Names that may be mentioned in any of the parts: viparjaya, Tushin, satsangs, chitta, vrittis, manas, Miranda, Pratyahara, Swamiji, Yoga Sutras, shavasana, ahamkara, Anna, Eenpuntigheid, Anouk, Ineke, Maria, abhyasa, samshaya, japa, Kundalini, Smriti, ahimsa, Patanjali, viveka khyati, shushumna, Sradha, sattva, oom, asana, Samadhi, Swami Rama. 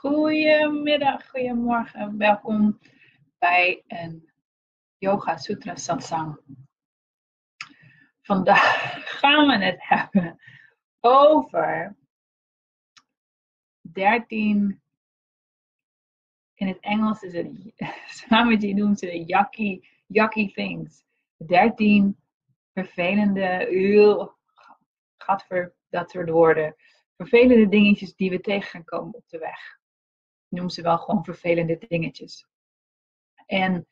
Goedemiddag, goedemorgen. Welkom bij een Yoga Sutras satsang. Vandaag gaan we het hebben over 13. In het Engels is het, Swamiji noemt ze yucky things. 13 vervelende, dat soort woorden. Vervelende dingetjes die we tegen gaan komen op de weg. Ik noem ze wel gewoon vervelende dingetjes. En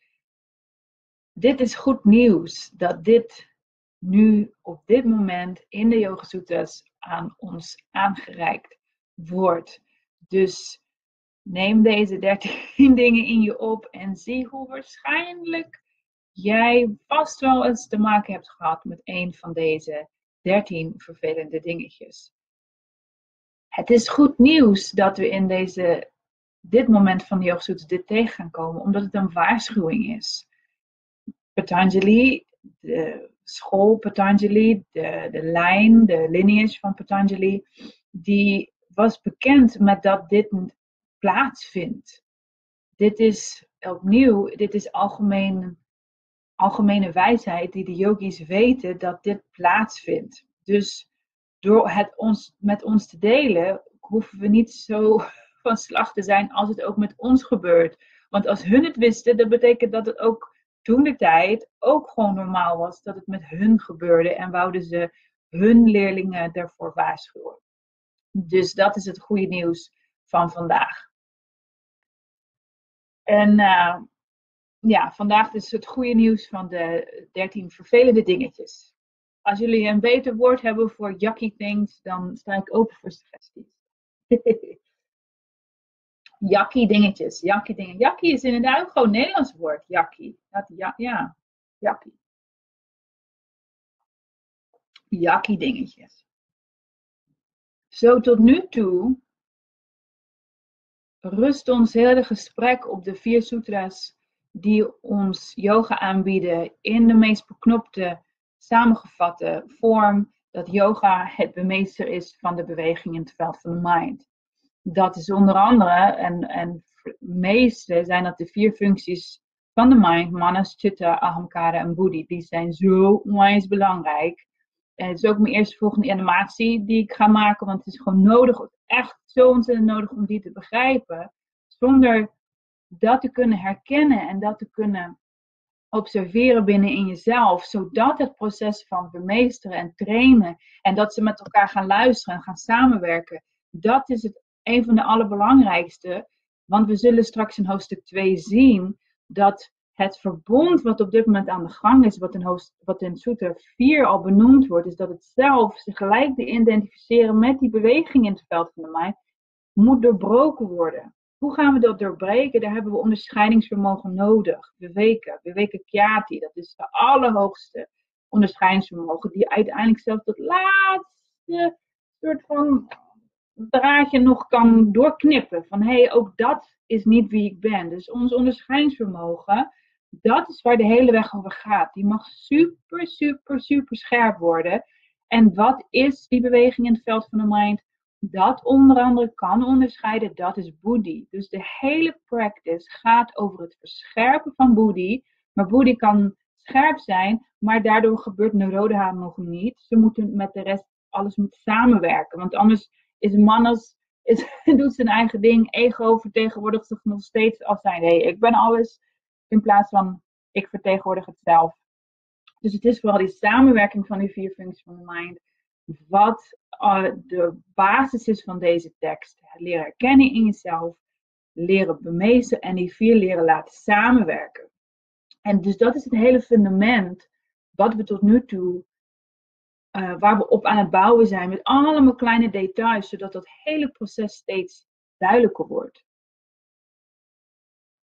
dit is goed nieuws. Dat dit nu op dit moment in de Yoga Sutras aan ons aangereikt wordt. Dus neem deze 13 dingen in je op. En zie hoe waarschijnlijk jij vast wel eens te maken hebt gehad met een van deze 13 vervelende dingetjes. Het is goed nieuws dat we in dit moment van de Yoga Sutras dit tegen gaan komen, omdat het een waarschuwing is. Patanjali, de school Patanjali, de lijn, de lineage van Patanjali, die was bekend met dat dit plaatsvindt. Dit is opnieuw, dit is algemene wijsheid die de yogis weten dat dit plaatsvindt. Dus door het met ons te delen, hoeven we niet zo van slag te zijn als het ook met ons gebeurt. Want als hun het wisten, dat betekent dat het ook toen de tijd ook gewoon normaal was dat het met hun gebeurde en wouden ze hun leerlingen daarvoor waarschuwen. Dus dat is het goede nieuws van vandaag. En vandaag is het goede nieuws van de 13 vervelende dingetjes. Als jullie een beter woord hebben voor yucky things, dan sta ik open voor suggesties. Yucky dingetjes, yucky dingen. Yucky is inderdaad ook gewoon een Nederlands woord, yucky. Ja, yucky. Yucky dingetjes. Zo, tot nu toe rust ons hele gesprek op de 4 sutras die ons yoga aanbieden in de meest beknopte, samengevatte vorm, dat yoga het bemeester is van de beweging in het veld van de mind. Dat is onder andere, en meeste zijn dat de 4 functies van de mind, manas, chitta, ahamkara en buddhi. Die zijn zo onwijs belangrijk. En het is ook mijn eerstvolgende animatie die ik ga maken, want het is gewoon nodig, echt zo ontzettend nodig om die te begrijpen. Zonder dat te kunnen herkennen en dat te kunnen observeren binnen in jezelf, zodat het proces van bemeesteren en trainen en dat ze met elkaar gaan luisteren en gaan samenwerken, dat is het. Een van de allerbelangrijkste, want we zullen straks in hoofdstuk 2 zien dat het verbond wat op dit moment aan de gang is, wat in Sutra 4 al benoemd wordt, is dat het zelf zich gelijk te identificeren met die beweging in het veld van de mind, moet doorbroken worden. Hoe gaan we dat doorbreken? Daar hebben we onderscheidingsvermogen nodig. Viveka khyati, dat is de allerhoogste onderscheidingsvermogen die uiteindelijk zelf tot laatste soort van draadje nog kan doorknippen. Van hé, ook dat is niet wie ik ben. Dus ons onderscheidingsvermogen, dat is waar de hele weg over gaat. Die mag super, super, super scherp worden. En wat is die beweging in het veld van de mind? Dat onder andere kan onderscheiden, dat is buddhi. Dus de hele practice gaat over het verscherpen van buddhi. Maar buddhi kan scherp zijn, maar daardoor gebeurt Narodha nog niet. Ze moeten met de rest, alles moet samenwerken. Want anders doet zijn eigen ding, ego vertegenwoordigt zich nog steeds als zijn. Hey, ik ben alles, in plaats van ik vertegenwoordig het zelf. Dus het is vooral die samenwerking van die 4 functies van de mind, wat de basis is van deze tekst. Leren herkennen in jezelf, leren bemeesteren en die 4 leren laten samenwerken. En dus dat is het hele fundament wat we tot nu toe waar we op aan het bouwen zijn met allemaal kleine details, zodat dat hele proces steeds duidelijker wordt.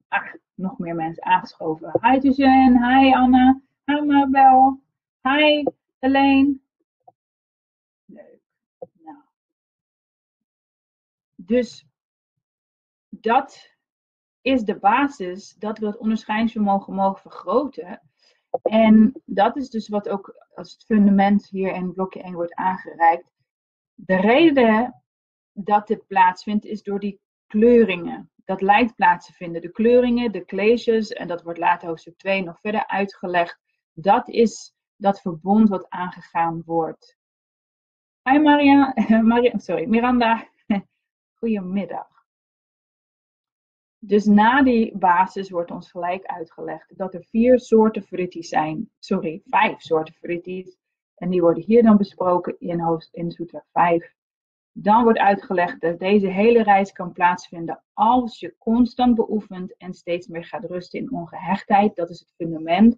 Ach, nog meer mensen aangeschoven. Hi Tushin, hi Anna, hi Mabel, hi Helene. Leuk. Nou. Dus dat is de basis, dat we het onderscheidingsvermogen mogen vergroten. En dat is dus wat ook als het fundament hier in blokje 1 wordt aangereikt. De reden dat dit plaatsvindt is door die kleuringen. Dat lijkt plaats te vinden. De kleuringen, de kleesjes, en dat wordt later hoofdstuk 2 nog verder uitgelegd. Dat is dat verbond wat aangegaan wordt. Hi Miranda. Goedemiddag. Dus na die basis wordt ons gelijk uitgelegd dat er 5 soorten vrittis. En die worden hier dan besproken in Sutra 5. Dan wordt uitgelegd dat deze hele reis kan plaatsvinden als je constant beoefent en steeds meer gaat rusten in ongehechtheid. Dat is het fundament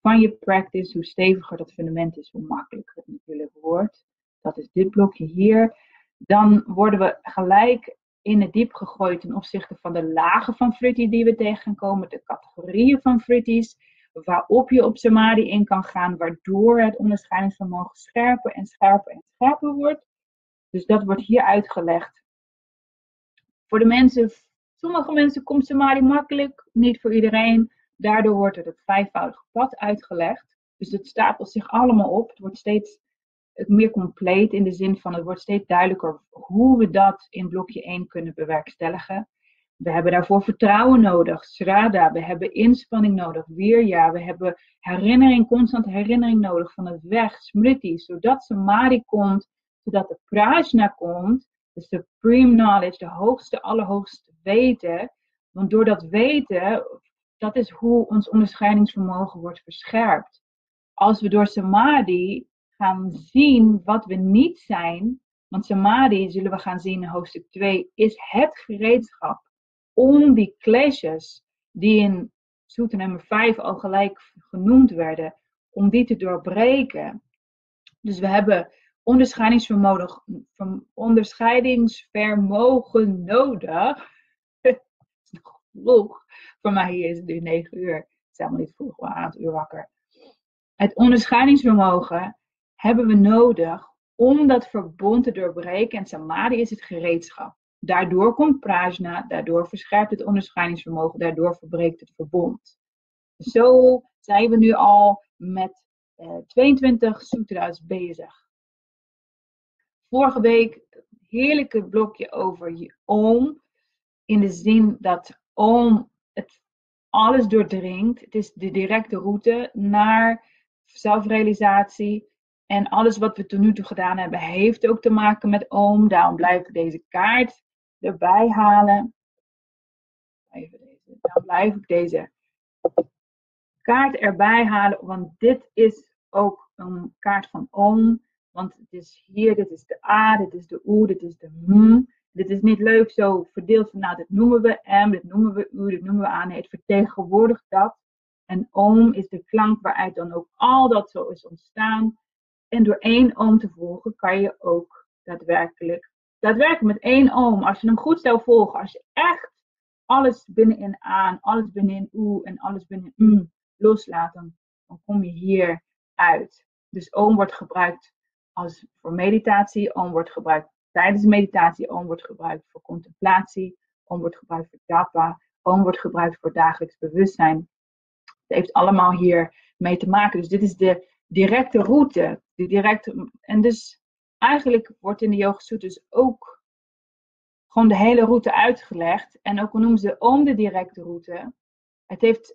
van je practice. Hoe steviger dat fundament is, hoe makkelijker het natuurlijk wordt. Dat is dit blokje hier. Dan worden we gelijk in het diep gegooid ten opzichte van de lagen van vritti die we tegen gaan komen. De categorieën van vrittis. Waarop je op samadhi in kan gaan. Waardoor het onderscheidingsvermogen scherper en scherper en scherper wordt. Dus dat wordt hier uitgelegd. Voor de mensen, sommige mensen komt samadhi makkelijk, niet voor iedereen. Daardoor wordt het vijfvoudige pad uitgelegd. Dus het stapelt zich allemaal op. Het wordt steeds meer compleet in de zin van het wordt steeds duidelijker hoe we dat in blokje 1 kunnen bewerkstelligen. We hebben daarvoor vertrouwen nodig, Sradha, we hebben inspanning nodig, Wirya, we hebben herinnering, constante herinnering nodig van het weg, Smriti, zodat samadhi komt. Zodat de prajna komt, dus de supreme knowledge, de hoogste, allerhoogste weten. Want door dat weten, dat is hoe ons onderscheidingsvermogen wordt verscherpt. Als we door samadhi gaan zien wat we niet zijn, want samadhi, zullen we gaan zien in hoofdstuk 2, is het gereedschap om die kleesjes, die in sutra nummer 5 al gelijk genoemd werden, om die te doorbreken. Dus we hebben onderscheidingsvermogen nodig. Het is nog vroeg. Voor mij hier is het nu 9 uur. Het is helemaal niet vroeg, maar aan het uur wakker. Het onderscheidingsvermogen hebben we nodig om dat verbond te doorbreken. En samadhi is het gereedschap. Daardoor komt prajna, daardoor verscherpt het onderscheidingsvermogen, daardoor verbreekt het verbond. Zo zijn we nu al met 22 sutra's bezig. Vorige week een heerlijke blokje over je oom. In de zin dat oom het alles doordringt. Het is de directe route naar zelfrealisatie. En alles wat we tot nu toe gedaan hebben heeft ook te maken met oom. Daarom blijf ik deze kaart erbij halen. Dan blijf ik deze kaart erbij halen. Want dit is ook een kaart van oom. Want het is hier, dit is de A, dit is de oe, dit is de m. Dit is niet leuk zo verdeeld van nou, dit noemen we m, dit noemen we u, dit noemen we a. Nee, het vertegenwoordigt dat. En oom is de klank waaruit dan ook al dat zo is ontstaan. En door 1 oom te volgen kan je ook daadwerkelijk met 1 oom. Als je hem goed zou volgen, als je echt alles binnenin a, alles binnenin oe en alles binnenin m loslaat, dan kom je hier uit. Dus oom wordt gebruikt als voor meditatie, oom wordt gebruikt tijdens meditatie, oom wordt gebruikt voor contemplatie, oom wordt gebruikt voor japa, oom wordt gebruikt voor dagelijks bewustzijn. Het heeft allemaal hier mee te maken. Dus dit is de directe route. En dus eigenlijk wordt in de Yoga Sutras ook gewoon de hele route uitgelegd. En ook al noemen ze oom de directe route. Het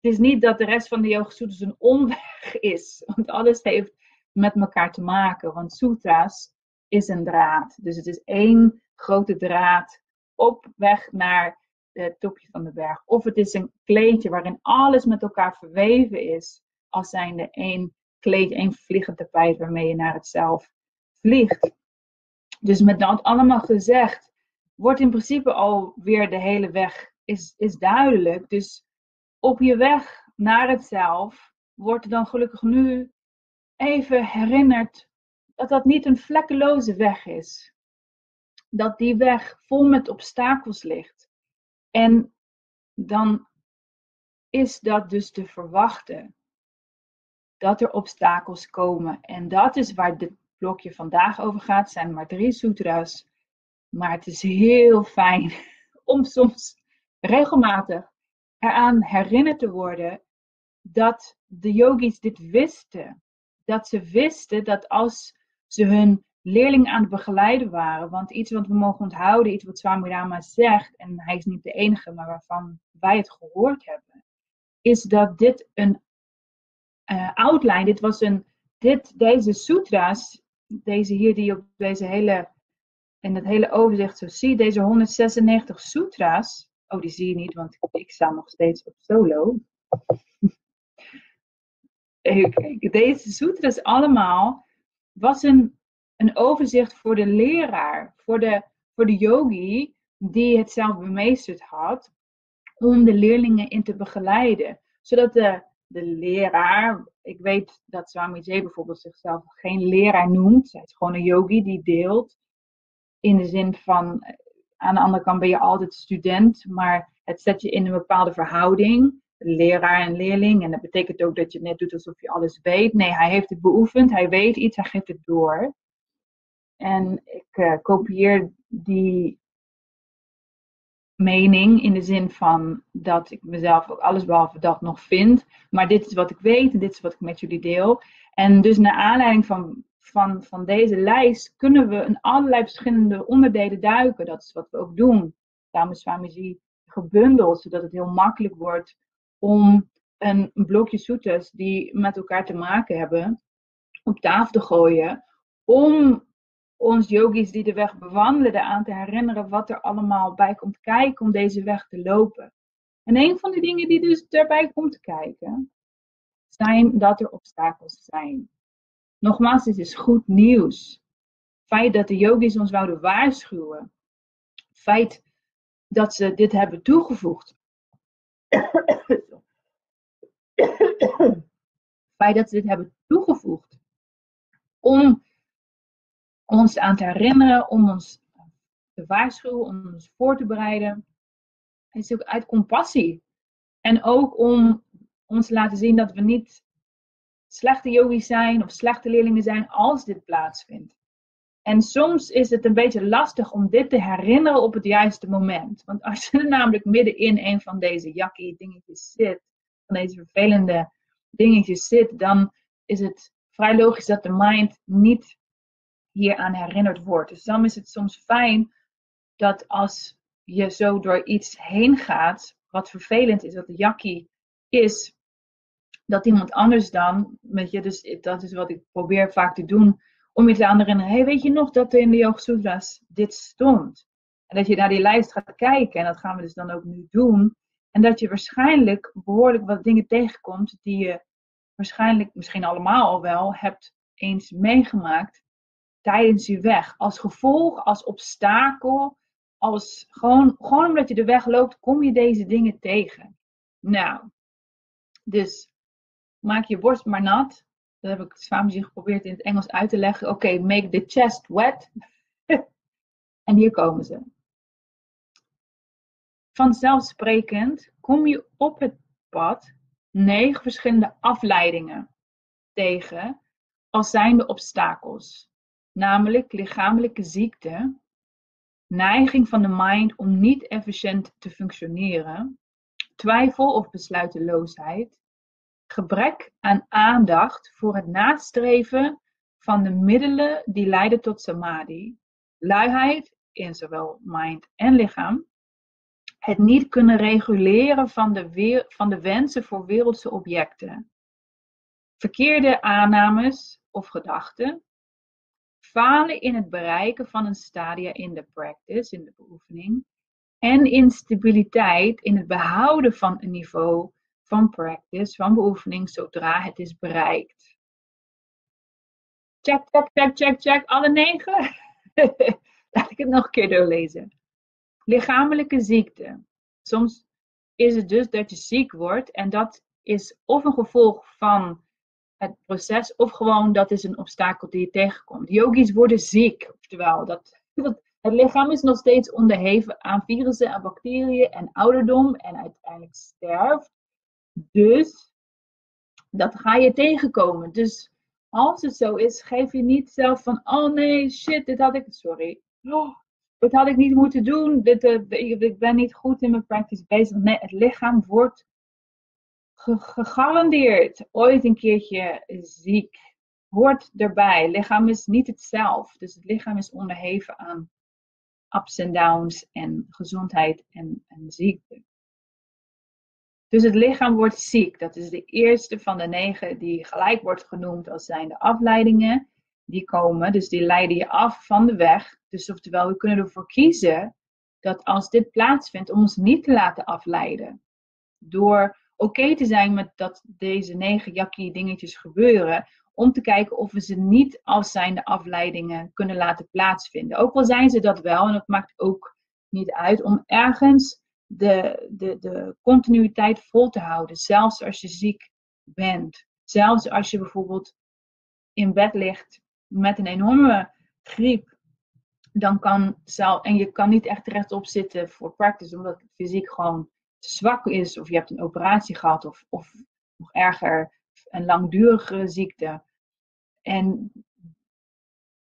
is niet dat de rest van de Yoga Sutras een omweg is. Want alles heeft met elkaar te maken. Want sutra's is een draad. Dus het is 1 grote draad op weg naar het topje van de berg. Of het is een kleedje waarin alles met elkaar verweven is. Als zijnde 1 kleed, 1 vliegend tapijt waarmee je naar het zelf vliegt. Dus met dat allemaal gezegd, wordt in principe alweer de hele weg is duidelijk. Dus op je weg naar het zelf wordt er dan gelukkig nu even herinnerd dat dat niet een vlekkeloze weg is. Dat die weg vol met obstakels ligt. En dan is dat dus te verwachten. Dat er obstakels komen. En dat is waar dit blokje vandaag over gaat. Het zijn maar 3 sutra's. Maar het is heel fijn om soms regelmatig eraan herinnerd te worden. Dat de yogis dit wisten. Dat ze wisten dat als ze hun leerlingen aan het begeleiden waren. Want iets wat we mogen onthouden, iets wat Swami Rama zegt, en hij is niet de enige, maar waarvan wij het gehoord hebben, is dat dit een outline, deze sutra's, deze hier die je op deze hele, in het hele overzicht zo ziet, deze 196 sutra's, oh die zie je niet, want ik sta nog steeds op solo. Deze sutras allemaal was een overzicht voor de leraar, voor de yogi die het zelf bemeesterd had, om de leerlingen in te begeleiden. Zodat de leraar, ik weet dat Swami Jay bijvoorbeeld zichzelf geen leraar noemt, hij is gewoon een yogi die deelt, in de zin van, aan de andere kant ben je altijd student, maar het zet je in een bepaalde verhouding. Leraar en leerling. En dat betekent ook dat je net doet alsof je alles weet. Nee, hij heeft het beoefend. Hij weet iets. Hij geeft het door. En ik kopieer die mening in de zin van dat ik mezelf ook allesbehalve dat nog vind. Maar dit is wat ik weet en dit is wat ik met jullie deel. En dus naar aanleiding van deze lijst kunnen we in allerlei verschillende onderdelen duiken. Dat is wat we ook doen. Daarom is Swamiji gebundeld, zodat het heel makkelijk wordt om een blokje sutras die met elkaar te maken hebben, op tafel te gooien. Om ons yogis die de weg bewandelen eraan te herinneren wat er allemaal bij komt kijken om deze weg te lopen. En een van de dingen die dus daarbij komt kijken, zijn dat er obstakels zijn. Nogmaals, dit is goed nieuws. Het feit dat de yogis ons wouden waarschuwen. Het feit dat ze dit hebben toegevoegd. Bij dat ze dit hebben toegevoegd om ons aan te herinneren, om ons te waarschuwen, om ons voor te bereiden, is ook uit compassie en ook om ons te laten zien dat we niet slechte yogis zijn of slechte leerlingen zijn als dit plaatsvindt. En soms is het een beetje lastig om dit te herinneren op het juiste moment. Want als je er namelijk midden in een van deze yakkie dingetjes zit, van deze vervelende dingetjes zit, dan is het vrij logisch dat de mind niet hieraan herinnerd wordt. Dus dan is het soms fijn dat als je zo door iets heen gaat, wat vervelend is, wat de yakkie is, dat iemand anders dan, met je, dus dat is wat ik probeer vaak te doen, om je te herinneren, hey, weet je nog dat er in de Yoga Sutras dit stond? En dat je naar die lijst gaat kijken, en dat gaan we dus dan ook nu doen. En dat je waarschijnlijk behoorlijk wat dingen tegenkomt die je waarschijnlijk misschien allemaal al wel hebt eens meegemaakt tijdens je weg. Als gevolg, als obstakel, als gewoon omdat je de weg loopt, kom je deze dingen tegen. Nou, dus maak je borst maar nat. Dat heb ik Swamiji geprobeerd in het Engels uit te leggen. Oké, make the chest wet. En hier komen ze. Vanzelfsprekend kom je op het pad 9 verschillende afleidingen tegen als zijnde obstakels. Namelijk lichamelijke ziekte, neiging van de mind om niet efficiënt te functioneren, twijfel of besluiteloosheid, gebrek aan aandacht voor het nastreven van de middelen die leiden tot samadhi, luiheid in zowel mind en lichaam, het niet kunnen reguleren van de wensen voor wereldse objecten, verkeerde aannames of gedachten, falen in het bereiken van een stadia in de practice, in de beoefening, en instabiliteit in het behouden van een niveau van practice, van beoefening, zodra het is bereikt. Check, check, check, check, check. Alle 9. Laat ik het nog een keer doorlezen. Lichamelijke ziekte. Soms is het dus dat je ziek wordt en dat is of een gevolg van het proces of gewoon dat is een obstakel die je tegenkomt. Yogis worden ziek, oftewel dat het lichaam is nog steeds onderheven aan virussen, aan bacteriën en ouderdom en uiteindelijk sterft. Dus, dat ga je tegenkomen. Dus, als het zo is, geef je niet zelf van, oh nee, shit, dit had ik niet moeten doen. Ik ben niet goed in mijn practice bezig. Nee, het lichaam wordt gegarandeerd ooit een keertje ziek. hoort erbij. Lichaam is niet het zelf. Dus het lichaam is onderhevig aan ups en downs en gezondheid en ziekte. Dus het lichaam wordt ziek. Dat is de eerste van de 9 die gelijk wordt genoemd als zijnde afleidingen. Die komen, dus die leiden je af van de weg. Dus oftewel, we kunnen ervoor kiezen dat als dit plaatsvindt, om ons niet te laten afleiden. Door oké te zijn met dat deze 9 jakkie dingetjes gebeuren. Om te kijken of we ze niet als zijnde afleidingen kunnen laten plaatsvinden. Ook al zijn ze dat wel, en dat maakt ook niet uit, om ergens de continuïteit vol te houden. Zelfs als je ziek bent. Zelfs als je bijvoorbeeld in bed ligt met een enorme griep. Dan kan zelf, en je kan niet echt rechtop zitten voor practice, omdat het fysiek gewoon te zwak is. Of je hebt een operatie gehad, of nog erger, een langdurige ziekte. En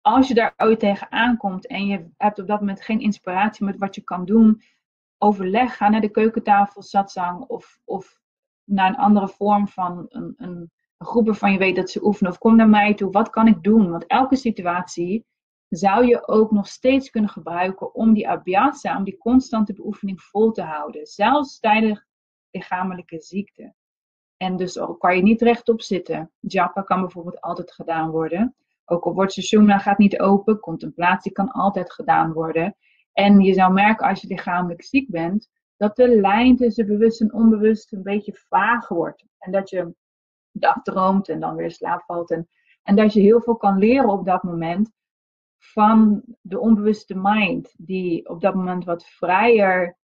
als je daar ooit tegen aankomt en je hebt op dat moment geen inspiratie met wat je kan doen, overleg, ga naar de keukentafel, satsang of naar een andere vorm van een groep waarvan je weet dat ze oefenen. Of kom naar mij toe, wat kan ik doen? Want elke situatie zou je ook nog steeds kunnen gebruiken om die abhyasa, om die constante beoefening vol te houden. Zelfs tijdens lichamelijke ziekte. En dus ook kan je niet rechtop zitten. Japa kan bijvoorbeeld altijd gedaan worden. Ook al wordt shushumna, gaat niet open, contemplatie kan altijd gedaan worden. En je zou merken als je lichamelijk ziek bent, dat de lijn tussen bewust en onbewust een beetje vaag wordt. En dat je dagdroomt en dan weer slaap valt. En dat je heel veel kan leren op dat moment van de onbewuste mind. Die op dat moment wat vrijer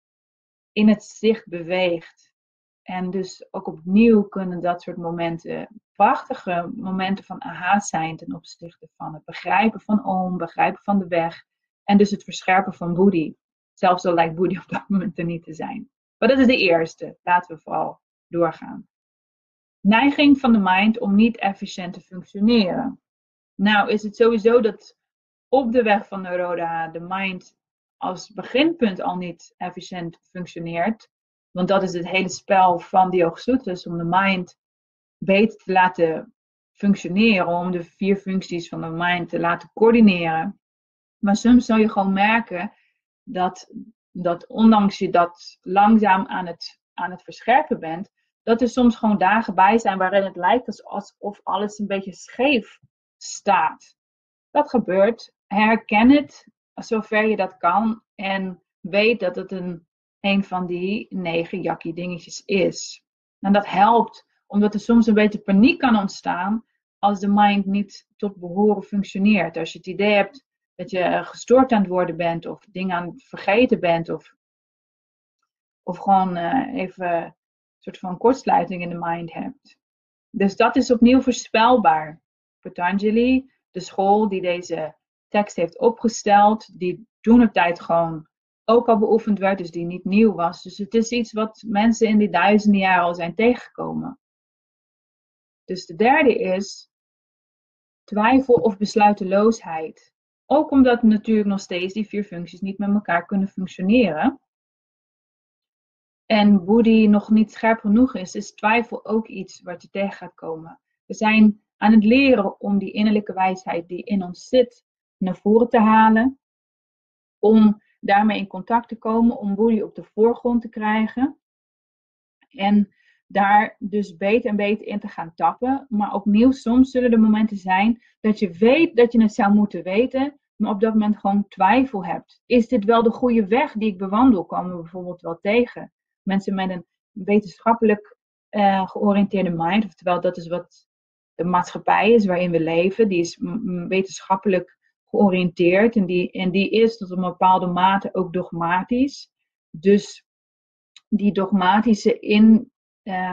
in het zicht beweegt. En dus ook opnieuw kunnen dat soort momenten, prachtige momenten van aha zijn ten opzichte van het begrijpen van oom, begrijpen van de weg. En dus het verscherpen van buddhi. Zelfs al lijkt buddhi op dat moment er niet te zijn. Maar dat is de eerste. Laten we vooral doorgaan. Neiging van de mind om niet efficiënt te functioneren. Nou is het sowieso dat op de weg van Naroda de mind als beginpunt al niet efficiënt functioneert. Want dat is het hele spel van de Yoga Sutras, om de mind beter te laten functioneren. Om de 4 functies van de mind te laten coördineren. Maar soms zal je gewoon merken dat ondanks je dat langzaam aan het verscherpen bent, dat er soms gewoon dagen bij zijn waarin het lijkt alsof alles een beetje scheef staat. Dat gebeurt. Herken het zover je dat kan en weet dat het een van die 9 jakkie dingetjes is. En dat helpt, omdat er soms een beetje paniek kan ontstaan als de mind niet tot behoren functioneert. Als je het idee hebt dat je gestoord aan het worden bent of dingen aan het vergeten bent. Of gewoon even een soort van kortsluiting in de mind hebt. Dus dat is opnieuw voorspelbaar. Patanjali, de school die deze tekst heeft opgesteld. Die toen op tijd gewoon ook al beoefend werd. Dus die niet nieuw was. Dus het is iets wat mensen in die duizenden jaren al zijn tegengekomen. Dus de derde is twijfel of besluiteloosheid. Ook omdat natuurlijk nog steeds die 4 functies niet met elkaar kunnen functioneren. En buddhi nog niet scherp genoeg is twijfel ook iets wat je tegen gaat komen. We zijn aan het leren om die innerlijke wijsheid die in ons zit naar voren te halen. Om daarmee in contact te komen, om buddhi op de voorgrond te krijgen. En daar dus beter en beter in te gaan tappen. Maar opnieuw, soms zullen er momenten zijn dat je weet dat je het zou moeten weten, maar op dat moment gewoon twijfel hebt. Is dit wel de goede weg die ik bewandel? Komen we bijvoorbeeld wel tegen. Mensen met een wetenschappelijk georiënteerde mind, oftewel dat is wat de maatschappij is waarin we leven, die is wetenschappelijk georiënteerd en die is tot een bepaalde mate ook dogmatisch. Dus die dogmatische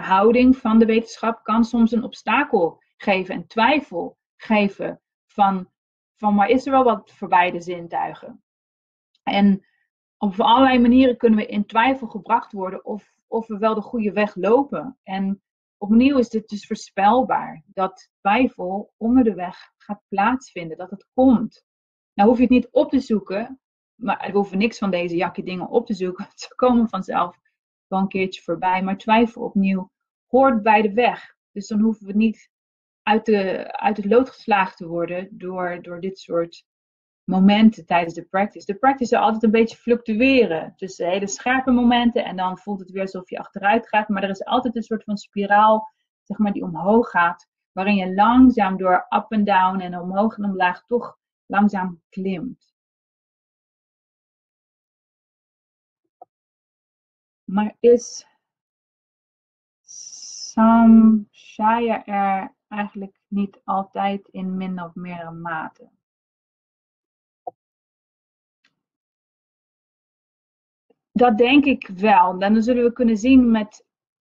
houding van de wetenschap kan soms een obstakel geven en twijfel geven van maar is er wel wat voor beide zintuigen? En op allerlei manieren kunnen we in twijfel gebracht worden of we wel de goede weg lopen. En opnieuw is dit dus voorspelbaar, dat twijfel onder de weg gaat plaatsvinden, dat het komt. Nou hoef je het niet op te zoeken, maar we hoeven niks van deze jakkie dingen op te zoeken, ze komen vanzelf een keertje voorbij, maar twijfel opnieuw hoort bij de weg. Dus dan hoeven we niet uit het lood geslagen te worden door dit soort momenten tijdens de practice. De practice zal altijd een beetje fluctueren tussen hele scherpe momenten en dan voelt het weer alsof je achteruit gaat. Maar er is altijd een soort van spiraal, zeg maar, die omhoog gaat, waarin je langzaam door up en down en omhoog en omlaag toch langzaam klimt. Maar is samshaya er eigenlijk niet altijd in min of meerdere mate? Dat denk ik wel. Dan zullen we kunnen zien met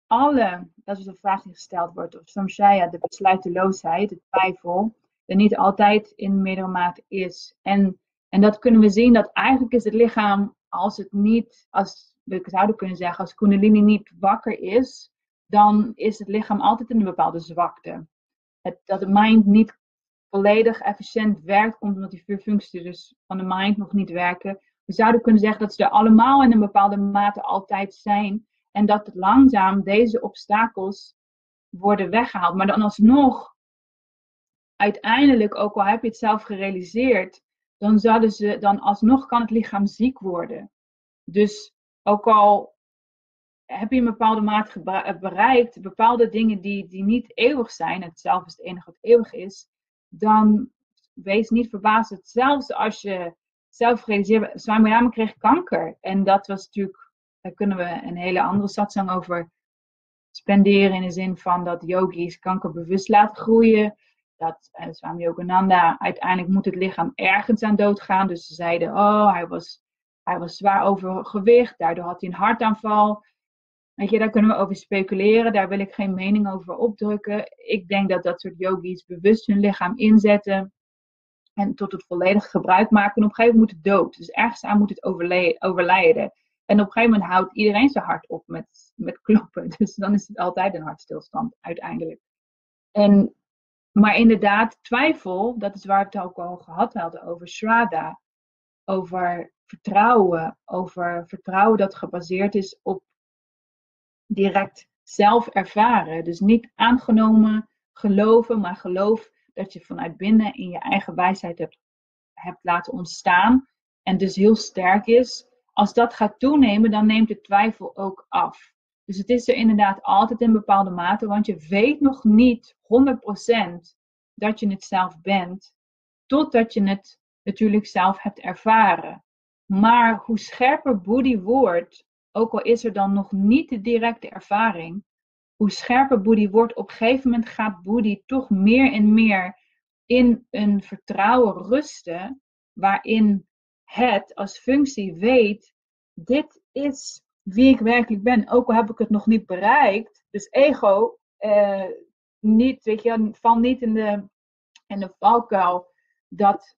alle, dat is de vraag die gesteld wordt, of samshaya, de besluiteloosheid, de twijfel, er niet altijd in meerdere mate is. En dat kunnen we zien, dat eigenlijk is het lichaam, als het niet, als we zouden kunnen zeggen, als Kundalini niet wakker is, dan is het lichaam altijd in een bepaalde zwakte. Dat de mind niet volledig efficiënt werkt, komt omdat die vier functies dus van de mind nog niet werken. We zouden kunnen zeggen dat ze er allemaal in een bepaalde mate altijd zijn. En dat het langzaam deze obstakels worden weggehaald. Maar dan alsnog, uiteindelijk, ook al heb je het zelf gerealiseerd, dan alsnog kan het lichaam ziek worden. Dus ook al heb je een bepaalde mate bereikt, bepaalde dingen die niet eeuwig zijn, het zelf is het enige wat eeuwig is, dan wees niet verbaasd dat zelfs als je zelf realiseert, Swami Rama kreeg kanker. En dat was natuurlijk, daar kunnen we een hele andere satsang over spenderen, in de zin van dat yogis kanker bewust laten groeien. Dat Swami Yogananda, uiteindelijk moet het lichaam ergens aan doodgaan. Dus ze zeiden, oh, hij was zwaar overgewicht, daardoor had hij een hartaanval. Weet je, daar kunnen we over speculeren, daar wil ik geen mening over opdrukken. Ik denk dat dat soort yogis bewust hun lichaam inzetten en tot het volledig gebruik maken. En op een gegeven moment moet het dood, dus ergens aan moet het overlijden. En op een gegeven moment houdt iedereen zijn hart op met kloppen. Dus dan is het altijd een hartstilstand uiteindelijk. Maar inderdaad, twijfel, dat is waar we het ook al gehad hadden over Sradha. Over vertrouwen dat gebaseerd is op direct zelf ervaren. Dus niet aangenomen geloven, maar geloof dat je vanuit binnen in je eigen wijsheid hebt laten ontstaan. En dus heel sterk is. Als dat gaat toenemen, dan neemt de twijfel ook af. Dus het is er inderdaad altijd in bepaalde mate. Want je weet nog niet 100% dat je het zelf bent. Totdat je het natuurlijk zelf hebt ervaren. Maar hoe scherper buddhi wordt, ook al is er dan nog niet de directe ervaring, hoe scherper buddhi wordt, op een gegeven moment gaat buddhi toch meer en meer in een vertrouwen rusten, waarin het als functie weet, dit is wie ik werkelijk ben, ook al heb ik het nog niet bereikt. Dus ego, niet, weet je, val niet in de valkuil dat...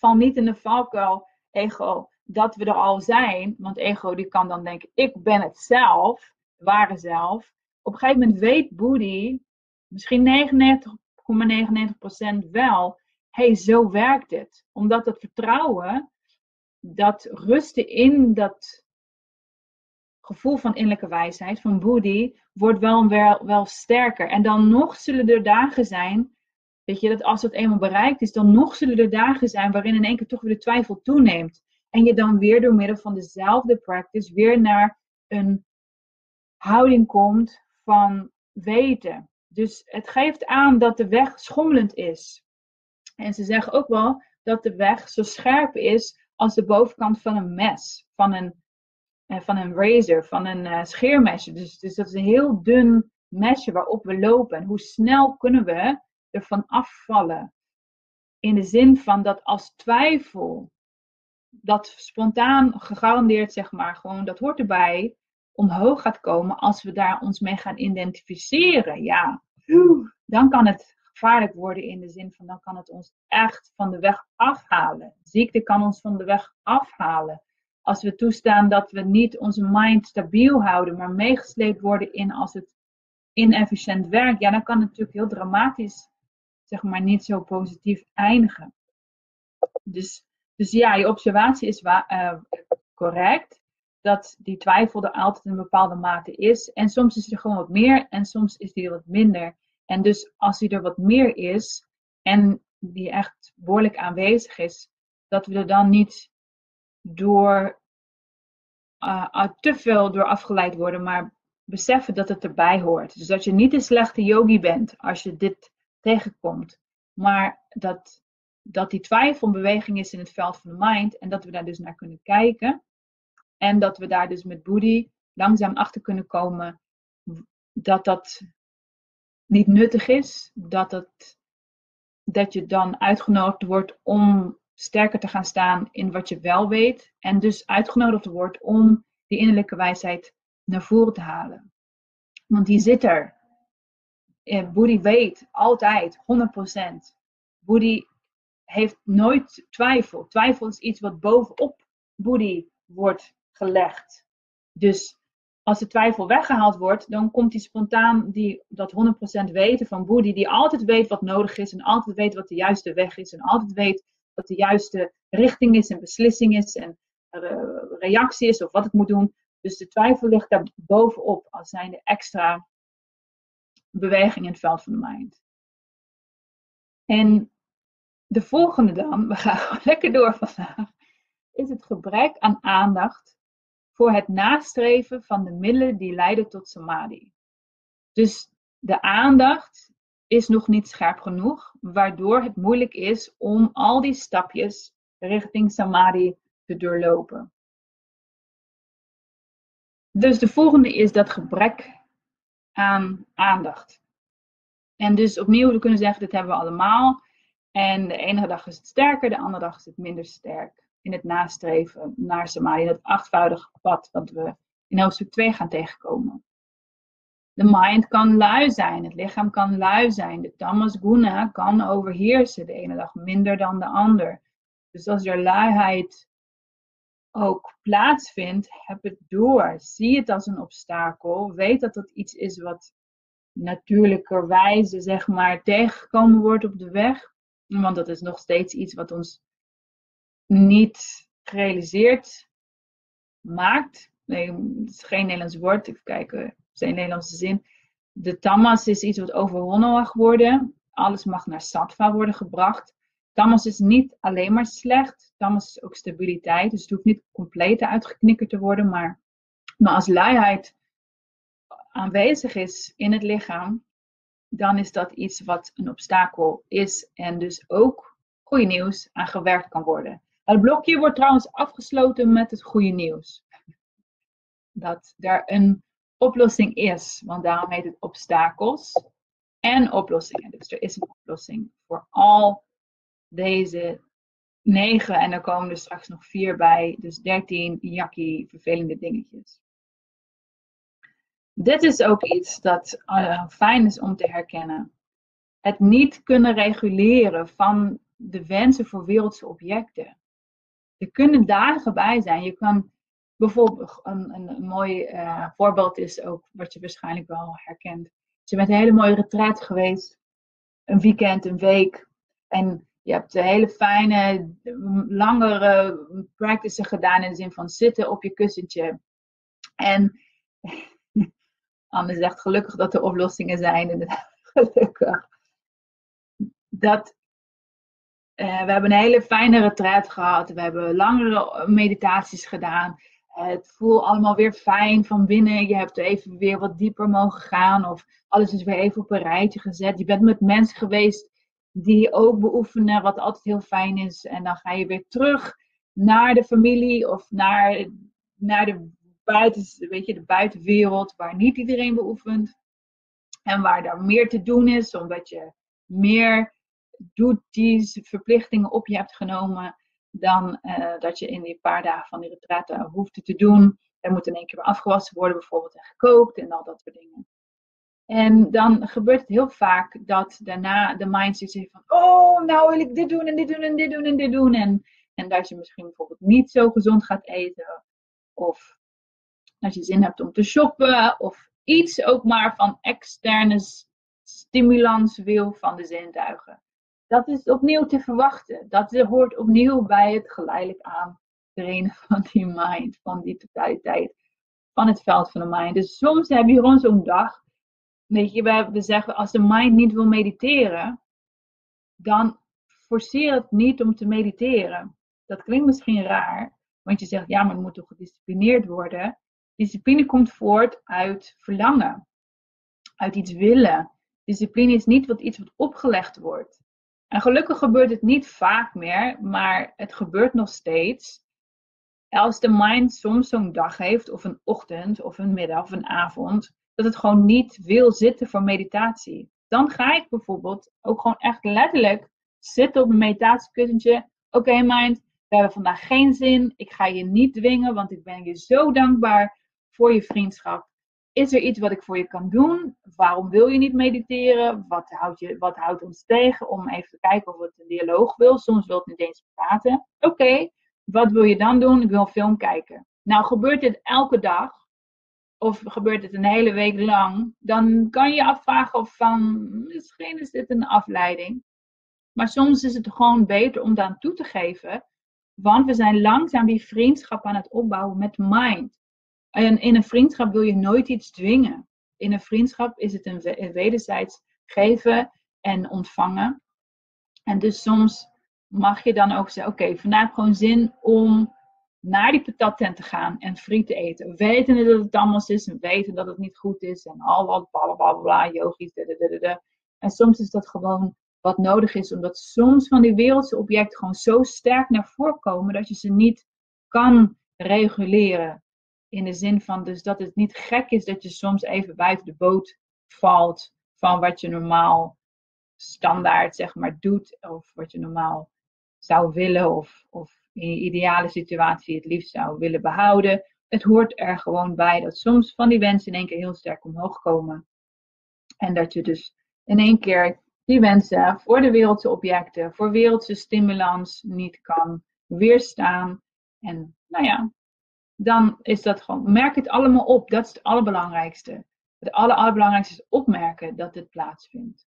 Val niet in de valkuil, ego, dat we er al zijn. Want ego die kan dan denken, ik ben het zelf, het ware zelf. Op een gegeven moment weet buddhi, misschien 99,99% wel, hey, zo werkt het. Omdat dat vertrouwen, dat rusten in dat gevoel van innerlijke wijsheid, van buddhi, wordt wel sterker. En dan nog zullen er dagen zijn, weet je, dat als dat eenmaal bereikt is, dan nog zullen er dagen zijn waarin in één keer toch weer de twijfel toeneemt. En je dan weer door middel van dezelfde practice weer naar een houding komt van weten. Dus het geeft aan dat de weg schommelend is. En ze zeggen ook wel dat de weg zo scherp is als de bovenkant van een mes. Van een razor, van een scheermesje. Dus dat is een heel dun mesje waarop we lopen. En hoe snel kunnen we ervan afvallen? In de zin van dat als twijfel, dat spontaan gegarandeerd, zeg maar, gewoon dat hoort erbij, omhoog gaat komen als we daar ons mee gaan identificeren. Ja, dan kan het gevaarlijk worden, in de zin van dan kan het ons echt van de weg afhalen. Ziekte kan ons van de weg afhalen. Als we toestaan dat we niet onze mind stabiel houden, maar meegesleept worden in als het inefficiënt werkt, ja, dan kan het natuurlijk heel dramatisch, zeg maar, niet zo positief eindigen. Dus ja, je observatie is correct. dat die twijfel er altijd in een bepaalde mate is. En soms is er gewoon wat meer en soms is die wat minder. En dus als die er wat meer is en die echt behoorlijk aanwezig is, dat we er dan niet door te veel door afgeleid worden, maar beseffen dat het erbij hoort. Dus dat je niet een slechte yogi bent als je dit tegenkomt, maar dat die twijfel een beweging is in het veld van de mind en dat we daar dus naar kunnen kijken. En dat we daar dus met buddhi langzaam achter kunnen komen dat dat niet nuttig is. Dat je dan uitgenodigd wordt om sterker te gaan staan in wat je wel weet. En dus uitgenodigd wordt om die innerlijke wijsheid naar voren te halen. Want die zit er. Buddhi weet altijd, 100%. Buddhi heeft nooit twijfel. Twijfel is iets wat bovenop buddhi wordt gelegd. Dus als de twijfel weggehaald wordt, dan komt die spontaan dat 100% weten van buddhi, die altijd weet wat nodig is en altijd weet wat de juiste weg is en altijd weet wat de juiste richting is en beslissing is en reactie is of wat het moet doen. Dus de twijfel ligt daar bovenop als zijnde extra beweging in het veld van de mind. En de volgende dan, we gaan gewoon lekker door vandaag, is het gebrek aan aandacht voor het nastreven van de middelen die leiden tot samadhi. Dus de aandacht is nog niet scherp genoeg, waardoor het moeilijk is om al die stapjes richting samadhi te doorlopen. Dus de volgende is dat gebrek aan aandacht. En dus opnieuw, we kunnen zeggen, dit hebben we allemaal. En de ene dag is het sterker, de andere dag is het minder sterk. In het nastreven naar samadhi, dat achtvoudige pad wat we in hoofdstuk 2 gaan tegenkomen. De mind kan lui zijn, het lichaam kan lui zijn, de tamas guna kan overheersen, de ene dag minder dan de ander. Dus als er luiheid ook plaatsvindt, heb het door. Zie het als een obstakel, weet dat dat iets is wat natuurlijkerwijze, zeg maar, tegengekomen wordt op de weg. Want dat is nog steeds iets wat ons niet gerealiseerd maakt. Nee, het is geen Nederlands woord. Even kijken, het is een Nederlandse zin. De tamas is iets wat overwonnen mag worden. Alles mag naar sattva worden gebracht. Tamas is niet alleen maar slecht. Tamas is ook stabiliteit. Dus het hoeft niet compleet uitgeknikkerd te worden. Maar als luiheid aanwezig is in het lichaam, dan is dat iets wat een obstakel is. En dus ook goede nieuws aan gewerkt kan worden. Het blokje wordt trouwens afgesloten met het goede nieuws. Dat er een oplossing is. Want daarom heet het obstakels en oplossingen. Dus er is een oplossing voor al deze 9. En er komen er straks nog 4 bij. Dus 13 yakkie vervelende dingetjes. Dit is ook iets dat fijn is om te herkennen. Het niet kunnen reguleren van de wensen voor wereldse objecten. Er kunnen dagen bij zijn. Je kan bijvoorbeeld, een mooi voorbeeld is ook wat je waarschijnlijk wel herkent. Dus je bent een hele mooie retreat geweest. Een weekend, een week. En je hebt een hele fijne, langere practice gedaan in de zin van zitten op je kussentje. En Anne zegt gelukkig dat er oplossingen zijn. Inderdaad, gelukkig. We hebben een hele fijne retreat gehad. We hebben langere meditaties gedaan. Het voelt allemaal weer fijn van binnen. Je hebt even weer wat dieper mogen gaan. Of alles is weer even op een rijtje gezet. Je bent met mensen geweest die ook beoefenen. Wat altijd heel fijn is. En dan ga je weer terug naar de familie. Of naar de buitenwereld. Waar niet iedereen beoefent. En waar daar meer te doen is. Omdat je meer doet die verplichtingen op je hebt genomen dan dat je in die paar dagen van die retraite hoeft te doen. Er moet in één keer weer afgewassen worden bijvoorbeeld en gekookt en al dat soort dingen. En dan gebeurt het heel vaak dat daarna de mindset zegt van oh, nou wil ik dit doen en dit doen en dit doen en dit doen. En dat je misschien bijvoorbeeld niet zo gezond gaat eten of dat je zin hebt om te shoppen of iets ook maar van externe stimulans wil van de zintuigen. Dat is opnieuw te verwachten. Dat hoort opnieuw bij het geleidelijk aan trainen van die mind, van die totaliteit, van het veld van de mind. Dus soms heb je gewoon zo'n dag, weet je, we zeggen als de mind niet wil mediteren, dan forceer het niet om te mediteren. Dat klinkt misschien raar, want je zegt ja, maar het moet toch gedisciplineerd worden. Discipline komt voort uit verlangen, uit iets willen. Discipline is niet iets wat opgelegd wordt. En gelukkig gebeurt het niet vaak meer, maar het gebeurt nog steeds. Als de mind soms zo'n dag heeft, of een ochtend, of een middag, of een avond, dat het gewoon niet wil zitten voor meditatie. Dan ga ik bijvoorbeeld ook gewoon echt letterlijk zitten op een meditatiekussentje. Oké, mind, we hebben vandaag geen zin. Ik ga je niet dwingen, want ik ben je zo dankbaar voor je vriendschap. Is er iets wat ik voor je kan doen? Waarom wil je niet mediteren? Wat houdt ons tegen? Om even te kijken of het een dialoog wil. Soms wil het niet eens praten. Oké, wat wil je dan doen? Ik wil een film kijken. Nou, gebeurt dit elke dag? Of gebeurt het een hele week lang? Dan kan je je afvragen of van, misschien is dit een afleiding. Maar soms is het gewoon beter om daaraan toe te geven. Want we zijn langzaam die vriendschap aan het opbouwen met mind. En in een vriendschap wil je nooit iets dwingen. In een vriendschap is het een wederzijds geven en ontvangen. En dus soms mag je dan ook zeggen, oké, vandaag heb ik gewoon zin om naar die patattent te gaan en friet te eten. Weten dat het tamas is en weten dat het niet goed is. En al wat blablabla, yogis, dadadadada. En soms is dat gewoon wat nodig is. Omdat soms van die wereldse objecten gewoon zo sterk naar voren komen dat je ze niet kan reguleren. In de zin van dus dat het niet gek is dat je soms even buiten de boot valt van wat je normaal standaard zeg maar doet. Of wat je normaal zou willen of in je ideale situatie het liefst zou willen behouden. Het hoort er gewoon bij dat soms van die wensen in één keer heel sterk omhoog komen. En dat je dus in één keer die wensen voor de wereldse objecten, voor wereldse stimulans niet kan weerstaan. En nou ja. Dan is dat gewoon, merk het allemaal op. Dat is het allerbelangrijkste. Het allerbelangrijkste is opmerken dat dit plaatsvindt.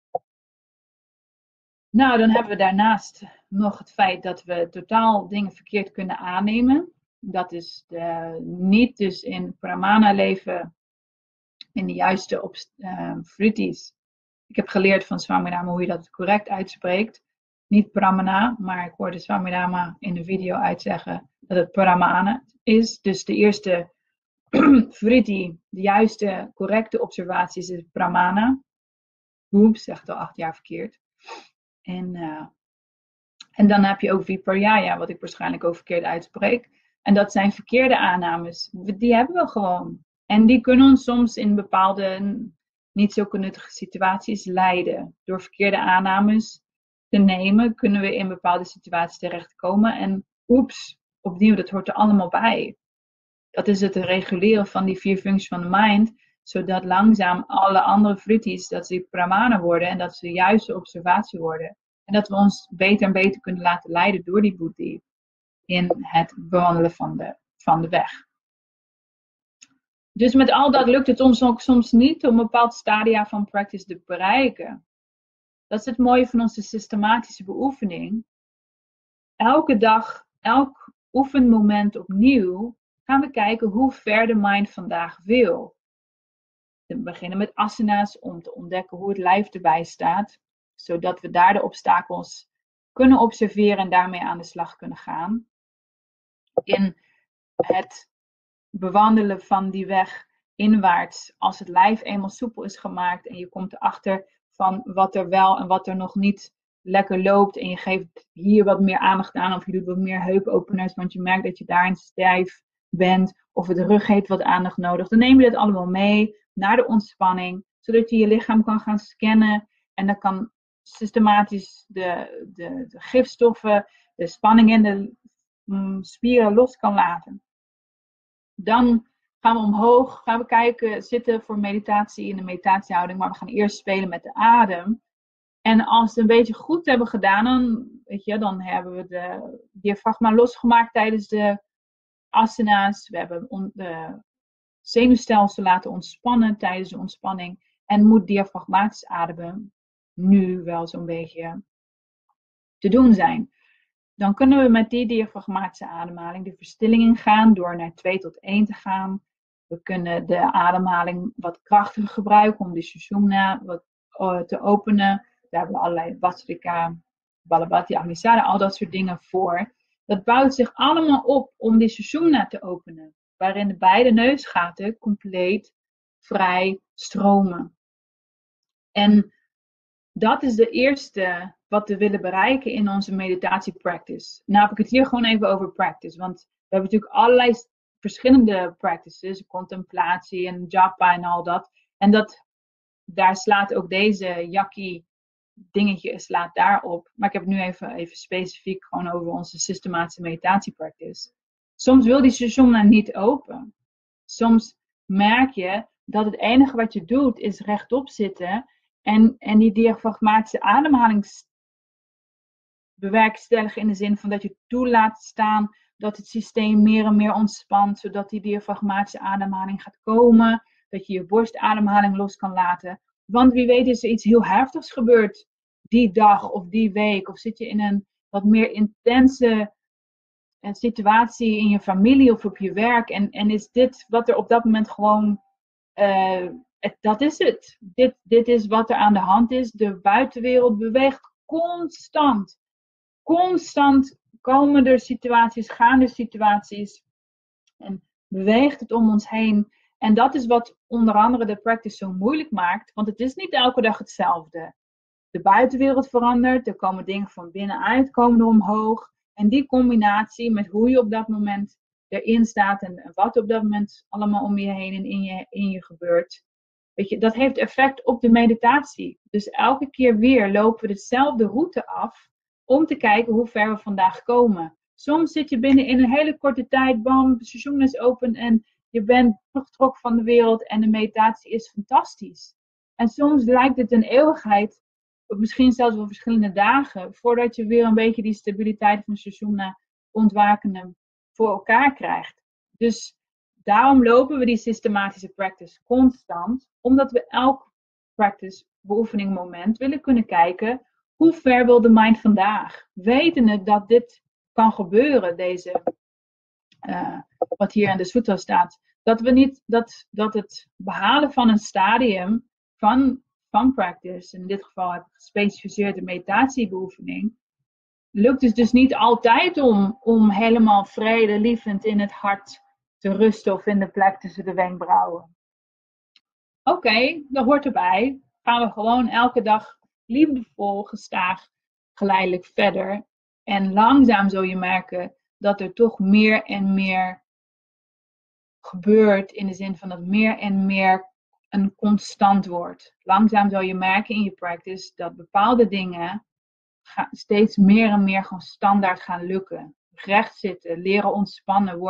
Nou, dan hebben we daarnaast nog het feit dat we totaal dingen verkeerd kunnen aannemen. Dat is niet dus in pramana leven, in de juiste vrittis. Ik heb geleerd van Swami Rama hoe je dat correct uitspreekt. Niet pramana, maar ik hoorde Swami Rama in de video uitzeggen dat het pramana is. Dus de eerste vritti, de juiste, correcte observaties is pramana. Oeps, zegt al 8 jaar verkeerd. En dan heb je ook viparjaya, wat ik waarschijnlijk ook verkeerd uitspreek. En dat zijn verkeerde aannames. Die hebben we gewoon. En die kunnen ons soms in bepaalde niet zo nuttige situaties leiden. Door verkeerde aannames te nemen, kunnen we in bepaalde situaties terechtkomen. En oeps, opnieuw, dat hoort er allemaal bij. Dat is het reguleren van die 4 functies van de mind. Zodat langzaam alle andere vrittis, dat ze pramana worden. En dat ze de juiste observatie worden. En dat we ons beter en beter kunnen laten leiden door die buddhi. In het bewandelen van de weg. Dus met al dat lukt het ons ook soms niet om een bepaald stadia van practice te bereiken. Dat is het mooie van onze systematische beoefening. Elke dag, elk oefenmoment opnieuw, gaan we kijken hoe ver de mind vandaag wil. We beginnen met asana's om te ontdekken hoe het lijf erbij staat. Zodat we daar de obstakels kunnen observeren en daarmee aan de slag kunnen gaan. In het bewandelen van die weg inwaarts, als het lijf eenmaal soepel is gemaakt en je komt erachter van wat er wel en wat er nog niet lekker loopt en je geeft hier wat meer aandacht aan of je doet wat meer heupopeners, want je merkt dat je daarin stijf bent of het rug heeft wat aandacht nodig. Dan neem je dat allemaal mee naar de ontspanning, zodat je je lichaam kan gaan scannen en dan kan systematisch de gifstoffen, de spanning in de spieren los kan laten. Dan gaan we omhoog, gaan we kijken, zitten voor meditatie in de meditatiehouding, maar we gaan eerst spelen met de adem. En als we het een beetje goed hebben gedaan, dan hebben we de diafragma losgemaakt tijdens de asana's. We hebben de zenuwstelsel laten ontspannen tijdens de ontspanning. En moet diafragmatisch ademen nu wel zo'n beetje te doen zijn. Dan kunnen we met die diafragmatische ademhaling de verstilling ingaan door naar 2 tot 1 te gaan. We kunnen de ademhaling wat krachtiger gebruiken om de shushumna wat te openen. Daar hebben we allerlei vastrika, balabhati, ahimsa, al dat soort dingen voor. Dat bouwt zich allemaal op om de shushumna te openen, waarin de beide neusgaten compleet vrij stromen. En dat is de eerste wat we willen bereiken in onze meditatie-practice. Nou heb ik het hier gewoon even over practice, want we hebben natuurlijk allerlei verschillende practices, contemplatie en japa en al dat. En daar slaat ook deze yakki dingetje slaat daarop. Maar ik heb het nu even specifiek gewoon over onze systematische meditatie-practice. Soms wil die shushumna niet open. Soms merk je dat het enige wat je doet is rechtop zitten en die diafragmatische ademhaling bewerkstelligen in de zin van dat je toelaat staan dat het systeem meer en meer ontspant, zodat die diafragmatische ademhaling gaat komen, dat je je borstademhaling los kan laten. Want wie weet is er iets heel heftigs gebeurd die dag of die week, of zit je in een wat meer intense situatie in je familie of op je werk en is dit wat er op dat moment gewoon, dat is het. Dit is wat er aan de hand is. De buitenwereld beweegt constant. Constant komen er situaties, gaan er situaties en beweegt het om ons heen. En dat is wat onder andere de practice zo moeilijk maakt, want het is niet elke dag hetzelfde. De buitenwereld verandert, er komen dingen van binnenuit, komen er omhoog. En die combinatie met hoe je op dat moment erin staat en wat op dat moment allemaal om je heen en in je gebeurt. Weet je, dat heeft effect op de meditatie. Dus elke keer weer lopen we dezelfde route af om te kijken hoe ver we vandaag komen. Soms zit je binnen in een hele korte tijd, bam, de seizoen is open en je bent teruggetrokken van de wereld en de meditatie is fantastisch. En soms lijkt het een eeuwigheid, misschien zelfs wel verschillende dagen, voordat je weer een beetje die stabiliteit van shushumna ontwaken voor elkaar krijgt. Dus daarom lopen we die systematische practice constant, omdat we elk practice beoefening moment willen kunnen kijken hoe ver wil de mind vandaag, wetende dat dit kan gebeuren, deze wat hier in de sutra staat, dat we niet dat het behalen van een stadium van practice, in dit geval heb ik gespecificeerd de meditatiebeoefening, lukt het dus niet altijd om helemaal vredelievend in het hart te rusten of in de plek tussen de wenkbrauwen. Oké, dat hoort erbij. Gaan we gewoon elke dag liefdevol, gestaag, geleidelijk verder. En langzaam zul je merken dat er toch meer en meer gebeurt, in de zin van dat meer en meer een constant wordt. Langzaam zal je merken in je practice dat bepaalde dingen steeds meer en meer gewoon standaard gaan lukken. Recht zitten, leren ontspannen,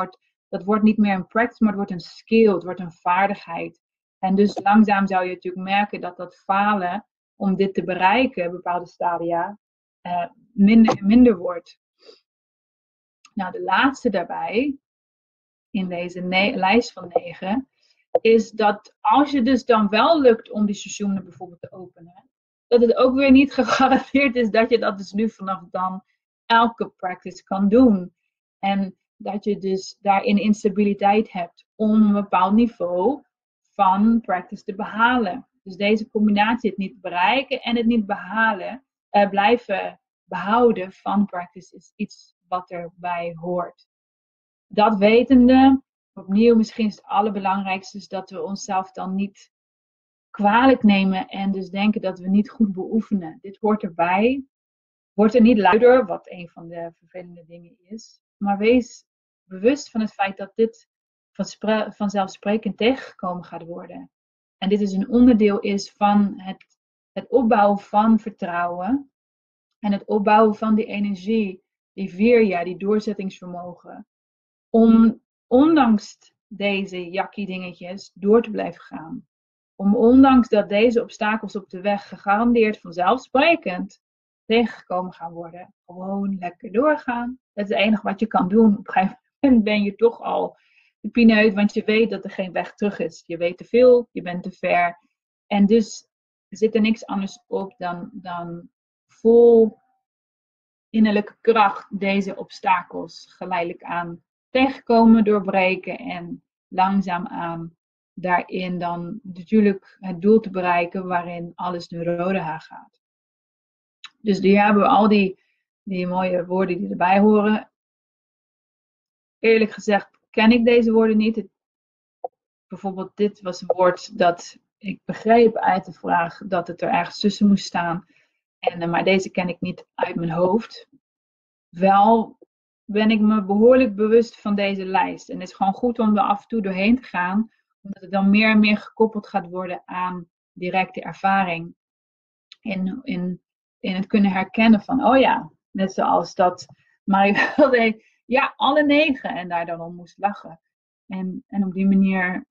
dat wordt niet meer een practice, maar het wordt een skill, het wordt een vaardigheid. En dus langzaam zou je natuurlijk merken dat falen om dit te bereiken, bepaalde stadia, minder wordt. Nou, de laatste daarbij, in deze lijst van 9... is dat als je dus dan wel lukt om die shushumna bijvoorbeeld te openen, dat het ook weer niet gegarandeerd is dat je dat dus nu vanaf dan elke practice kan doen. En dat je dus daarin instabiliteit hebt om een bepaald niveau van practice te behalen. Dus deze combinatie, het niet bereiken en het niet behalen, blijven behouden van practice, is iets wat erbij hoort. Dat wetende, opnieuw, misschien is het allerbelangrijkste is dat we onszelf dan niet kwalijk nemen en dus denken dat we niet goed beoefenen. Dit hoort erbij. Wordt er niet luider, wat een van de vervelende dingen is. Maar wees bewust van het feit dat dit vanzelfsprekend tegengekomen gaat worden. En dit is een onderdeel is van het opbouwen van vertrouwen en het opbouwen van die energie, die Wirya, die doorzettingsvermogen, om ondanks deze yakki dingetjes door te blijven gaan. Ondanks dat deze obstakels op de weg gegarandeerd vanzelfsprekend tegengekomen gaan worden. Gewoon lekker doorgaan. Dat is het enige wat je kan doen. Op een gegeven moment ben je toch al de pineut, want je weet dat er geen weg terug is. Je weet te veel, je bent te ver. En dus zit er niks anders op dan vol innerlijke kracht deze obstakels geleidelijk aan tegenkomen, doorbreken en langzaamaan daarin dan natuurlijk het doel te bereiken waarin alles nu rode haar gaat. Dus die hebben we al die mooie woorden die erbij horen. Eerlijk gezegd ken ik deze woorden niet. Bijvoorbeeld dit was een woord dat ik begreep uit de vraag dat het er ergens tussen moest staan. Maar deze ken ik niet uit mijn hoofd. Wel ben ik me behoorlijk bewust van deze lijst. En het is gewoon goed om er af en toe doorheen te gaan. Omdat het dan meer en meer gekoppeld gaat worden aan directe ervaring. In het kunnen herkennen van, oh ja, net zoals dat Maria wel deed. Ja, alle 9 en daar dan om moest lachen. En op die manier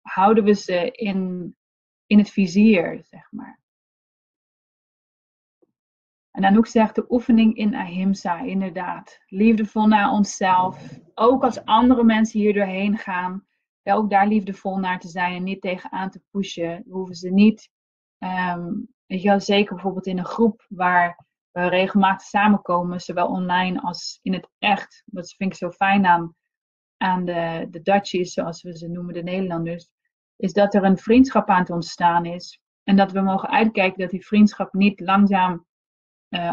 houden we ze in het vizier, zeg maar. En Anouk zegt de oefening in ahimsa, inderdaad. Liefdevol naar onszelf. Ook als andere mensen hier doorheen gaan. Ook daar liefdevol naar te zijn en niet tegenaan te pushen. We hoeven ze niet, weet je wel, zeker bijvoorbeeld in een groep waar we regelmatig samenkomen. Zowel online als in het echt. Dat vind ik zo fijn aan de Dutchies, zoals we ze noemen, de Nederlanders. Is dat er een vriendschap aan het ontstaan is. En dat we mogen uitkijken dat die vriendschap niet langzaam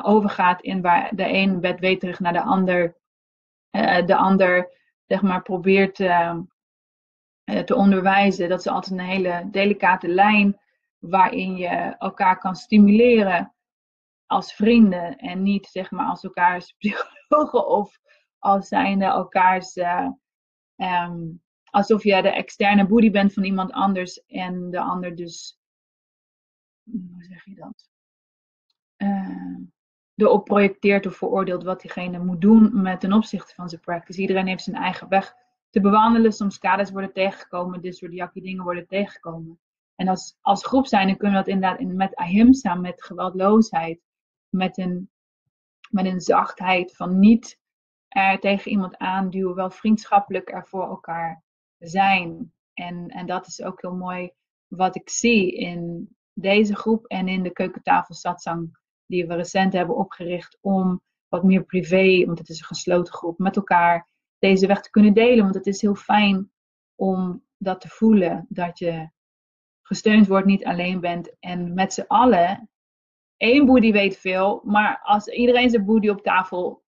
overgaat in waar de een bedweterig naar de ander, zeg maar, probeert te onderwijzen. Dat is altijd een hele delicate lijn waarin je elkaar kan stimuleren als vrienden en niet, zeg maar, als elkaars psychologen of als zijnde elkaars, alsof je de externe boeddhi bent van iemand anders en de ander dus, hoe zeg je dat? Erop projecteert of veroordeelt wat diegene moet doen met ten opzichte van zijn practice. Iedereen heeft zijn eigen weg te bewandelen. Soms kaders worden tegengekomen, dit soort yakkie dingen worden tegengekomen. En als groep zijn, dan kunnen we dat inderdaad met ahimsa, met geweldloosheid, met een zachtheid van niet tegen iemand aanduwen, wel vriendschappelijk er voor elkaar zijn. En dat is ook heel mooi wat ik zie in deze groep en in de keukentafel satsang die we recent hebben opgericht om wat meer privé, want het is een gesloten groep, met elkaar deze weg te kunnen delen. Want het is heel fijn om dat te voelen, dat je gesteund wordt, niet alleen bent. En met z'n allen, één boeddhi weet veel, maar als iedereen zijn boeddhi op tafel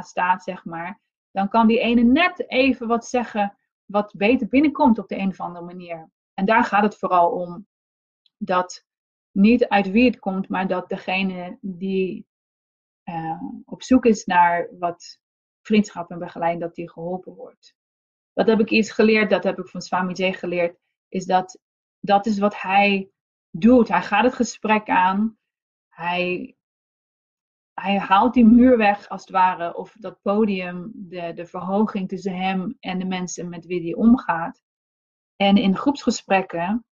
staat, zeg maar, dan kan die ene net even wat zeggen wat beter binnenkomt op de een of andere manier. En daar gaat het vooral om. Dat niet uit wie het komt, maar dat degene die op zoek is naar wat vriendschap en begeleiding, dat die geholpen wordt. Dat heb ik iets geleerd, dat heb ik van Swami Jay geleerd, is dat is wat hij doet. Hij gaat het gesprek aan, hij haalt die muur weg als het ware, of dat podium, de verhoging tussen hem en de mensen met wie hij omgaat. En in groepsgesprekken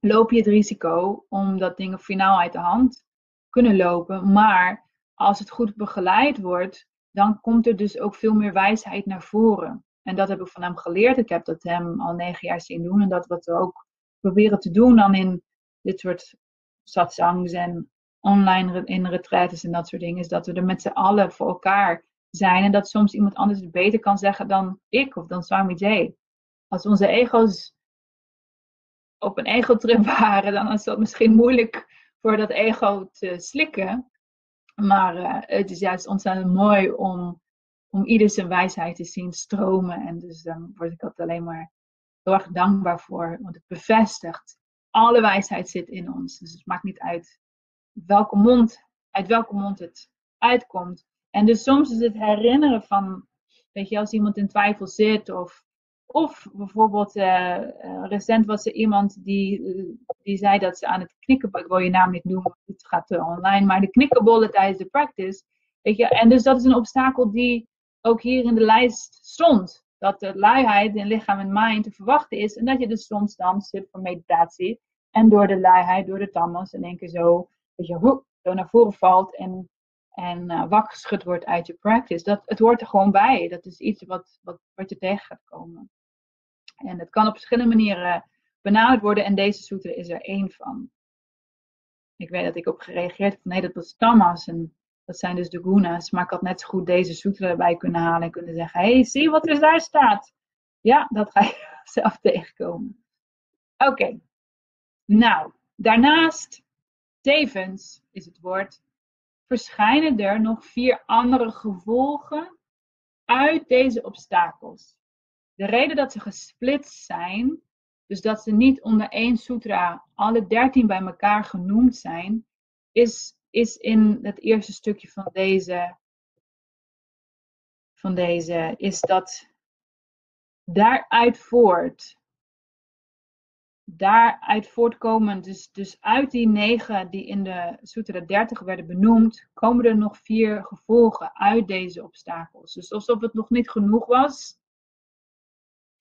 loop je het risico omdat dingen finaal uit de hand kunnen lopen. Maar als het goed begeleid wordt, dan komt er dus ook veel meer wijsheid naar voren. En dat heb ik van hem geleerd. Ik heb dat hem al 9 jaar zien doen. En dat wat we ook proberen te doen dan in dit soort satsangs en online in retretes en dat soort dingen. Is dat we er met z'n allen voor elkaar zijn. En dat soms iemand anders het beter kan zeggen dan ik of dan Swami Jay. Als onze ego's op een egotrip waren, dan is dat misschien moeilijk voor dat ego te slikken. Maar het is juist ontzettend mooi om ieder zijn wijsheid te zien stromen. En dus dan word ik dat alleen maar heel erg dankbaar voor. Want het bevestigt, alle wijsheid zit in ons. Dus het maakt niet uit uit welke mond het uitkomt. En dus soms is het herinneren van, weet je, als iemand in twijfel zit Of bijvoorbeeld, recent was er iemand die zei dat ze aan het knikken, ik wil je naam niet noemen, het gaat online, maar de knikkenbollen tijdens de practice. Weet je, en dus dat is een obstakel die ook hier in de lijst stond. Dat de luiheid in lichaam en mind te verwachten is. En dat je dus soms dan zit voor meditatie. En door de luiheid, door de tamas, in één keer zo, dat je zo naar voren valt en wakker geschud wordt uit je practice. Het hoort er gewoon bij. Dat is iets wat je tegen gaat komen. En het kan op verschillende manieren benaderd worden. En deze sutra is er één van. Ik weet dat ik op gereageerd heb. Nee, dat was tamas. En Dat zijn dus de guna's. Maar ik had net zo goed deze sutra erbij kunnen halen en kunnen zeggen: hey, zie wat er daar staat. Ja, dat ga je zelf tegenkomen. Oké. Nou, daarnaast, tevens is het woord, verschijnen er nog 4 andere gevolgen uit deze obstakels. De reden dat ze gesplitst zijn, dus dat ze niet onder één sutra alle 13 bij elkaar genoemd zijn, is in het eerste stukje van deze is dat daaruit voortkomen, dus uit die 9 die in de Sutra 30 werden benoemd, komen er nog 4 gevolgen uit deze obstakels. Dus alsof het nog niet genoeg was,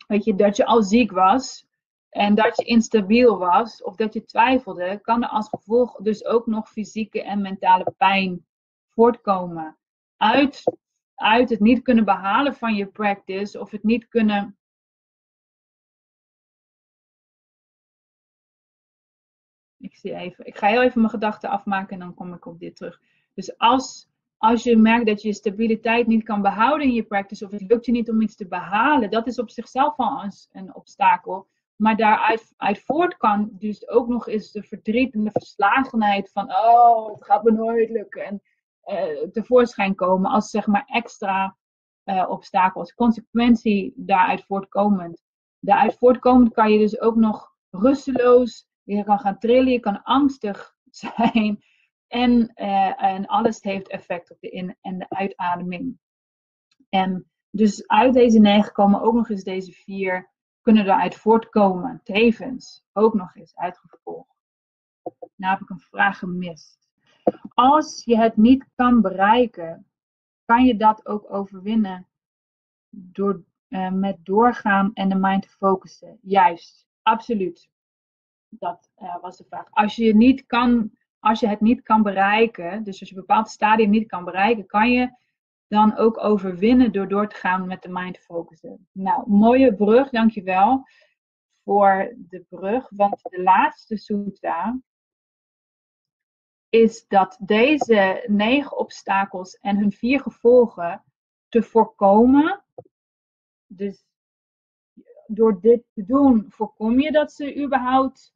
weet je, dat je al ziek was en dat je instabiel was of dat je twijfelde, kan er als gevolg dus ook nog fysieke en mentale pijn voortkomen. Uit het niet kunnen behalen van je practice of het niet kunnen... Ik ga heel even mijn gedachten afmaken en dan kom ik op dit terug. Dus als je merkt dat je stabiliteit niet kan behouden in je practice of het lukt je niet om iets te behalen, dat is op zichzelf al een obstakel. Maar daaruit voort kan dus ook nog eens de verdriet en de verslagenheid van oh, het gaat me nooit lukken en tevoorschijn komen als zeg maar extra obstakels. Consequentie daaruit voortkomend. Daaruit voortkomend kan je dus ook nog rusteloos. Je kan gaan trillen, je kan angstig zijn. En alles heeft effect op de in- en de uitademing. En dus uit deze 9 komen ook nog eens deze 4. Kunnen eruit voortkomen. Tevens ook nog eens uitgevolgd. Nou heb ik een vraag gemist. Als je het niet kan bereiken, kan je dat ook overwinnen door met doorgaan en de mind te focussen? Juist, absoluut. Dat was de vraag. Als je het niet kan bereiken, dus als je een bepaald stadium niet kan bereiken, kan je dan ook overwinnen door door te gaan met de mind focussen. Nou, mooie brug, dankjewel voor de brug. Want de laatste sutra is dat deze 9 obstakels en hun 4 gevolgen te voorkomen. Dus door dit te doen, voorkom je dat ze überhaupt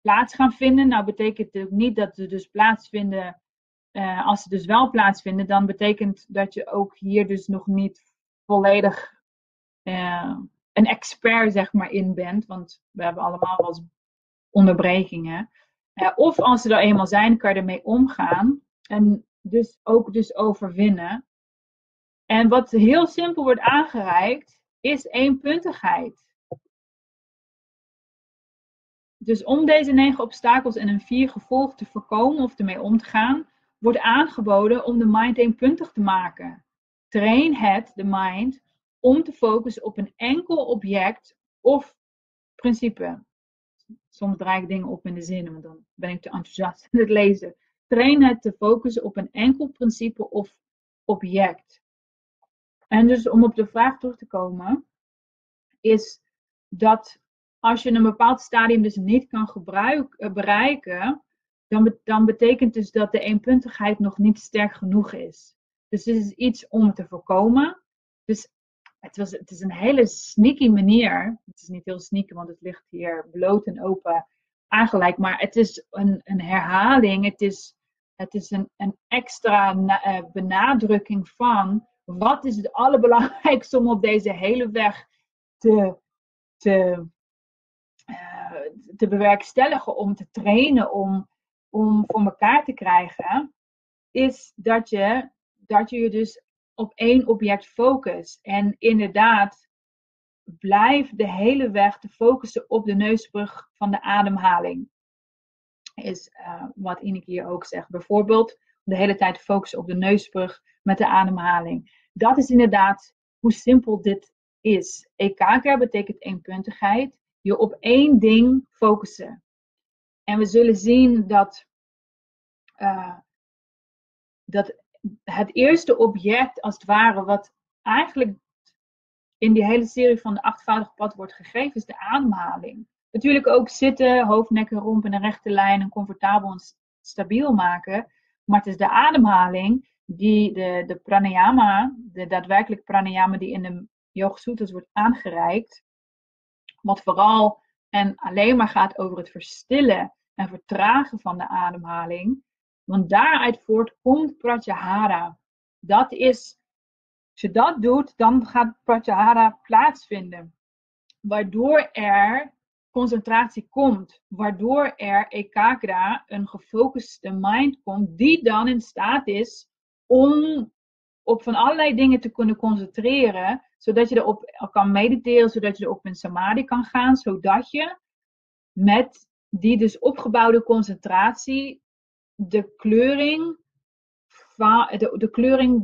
plaats gaan vinden. Nou betekent het ook niet dat ze dus plaatsvinden. Als ze dus wel plaatsvinden, dan betekent dat je ook hier dus nog niet volledig een expert zeg maar in bent. Want we hebben allemaal wel eens onderbrekingen. Of als ze er eenmaal zijn, kan je ermee omgaan. En dus ook dus overwinnen. En wat heel simpel wordt aangereikt, is eenpuntigheid. Dus om deze 9 obstakels en hun 4 gevolgen te voorkomen of ermee om te gaan, wordt aangeboden om de mind eenpuntig te maken. Train de mind, om te focussen op een enkel object of principe. Soms draai ik dingen op in de zinnen, want dan ben ik te enthousiast in het lezen. Train te focussen op een enkel principe of object. En dus om op de vraag terug te komen, is dat als je een bepaald stadium dus niet kan bereiken, dan betekent dus dat de eenpuntigheid nog niet sterk genoeg is. Dus dit is iets om te voorkomen. Dus het is een hele sneaky manier. Het is niet heel sneaky, want het ligt hier bloot en open aangereikt. Maar het is een herhaling. Het is een extra benadrukking van wat is het allerbelangrijkste om op deze hele weg te bewerkstelligen, om te trainen, om voor elkaar te krijgen, is dat je dus op één object focust. En inderdaad, blijf de hele weg te focussen op de neusbrug van de ademhaling. Is wat Ineke hier ook zegt. Bijvoorbeeld, de hele tijd focussen op de neusbrug met de ademhaling. Dat is inderdaad hoe simpel dit is. Ekagya betekent eenpuntigheid. Je op één ding focussen. En we zullen zien dat het eerste object, als het ware, wat eigenlijk in die hele serie van de 8voudige pad wordt gegeven, is de ademhaling. Natuurlijk ook zitten, hoofd, nek en romp in een rechte lijn en comfortabel en stabiel maken. Maar het is de ademhaling de pranayama, de daadwerkelijk pranayama die in de Yoga Sutras wordt aangereikt, wat vooral en alleen maar gaat over het verstillen en vertragen van de ademhaling. Want daaruit voort komt Pratyahara. Dat is, als je dat doet, dan gaat Pratyahara plaatsvinden. Waardoor er concentratie komt. Waardoor er ekagra, een gefocuste mind komt. Die dan in staat is om op van allerlei dingen te kunnen concentreren. Zodat je erop kan mediteren. Zodat je erop in Samadhi kan gaan. Zodat je met die dus opgebouwde concentratie de kleuring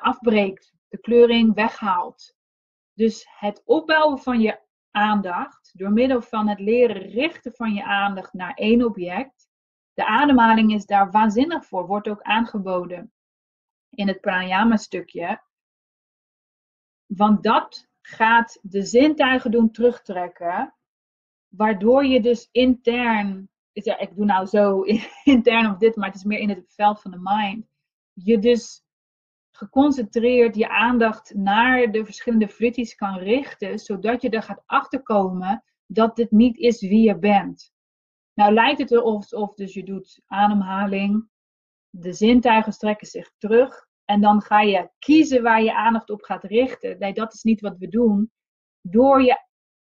afbreekt. De kleuring weghaalt. Dus het opbouwen van je aandacht, door middel van het leren richten van je aandacht naar één object. De ademhaling is daar waanzinnig voor, wordt ook aangeboden in het pranayama stukje. Want dat gaat de zintuigen doen terugtrekken, waardoor je dus intern, ik doe nou zo intern op dit, maar het is meer in het veld van de mind, je dus geconcentreerd je aandacht naar de verschillende vrittis kan richten, zodat je er gaat achterkomen dat dit niet is wie je bent. Nou lijkt het alsof dus je doet ademhaling, de zintuigen strekken zich terug en dan ga je kiezen waar je aandacht op gaat richten. Nee, dat is niet wat we doen. Door je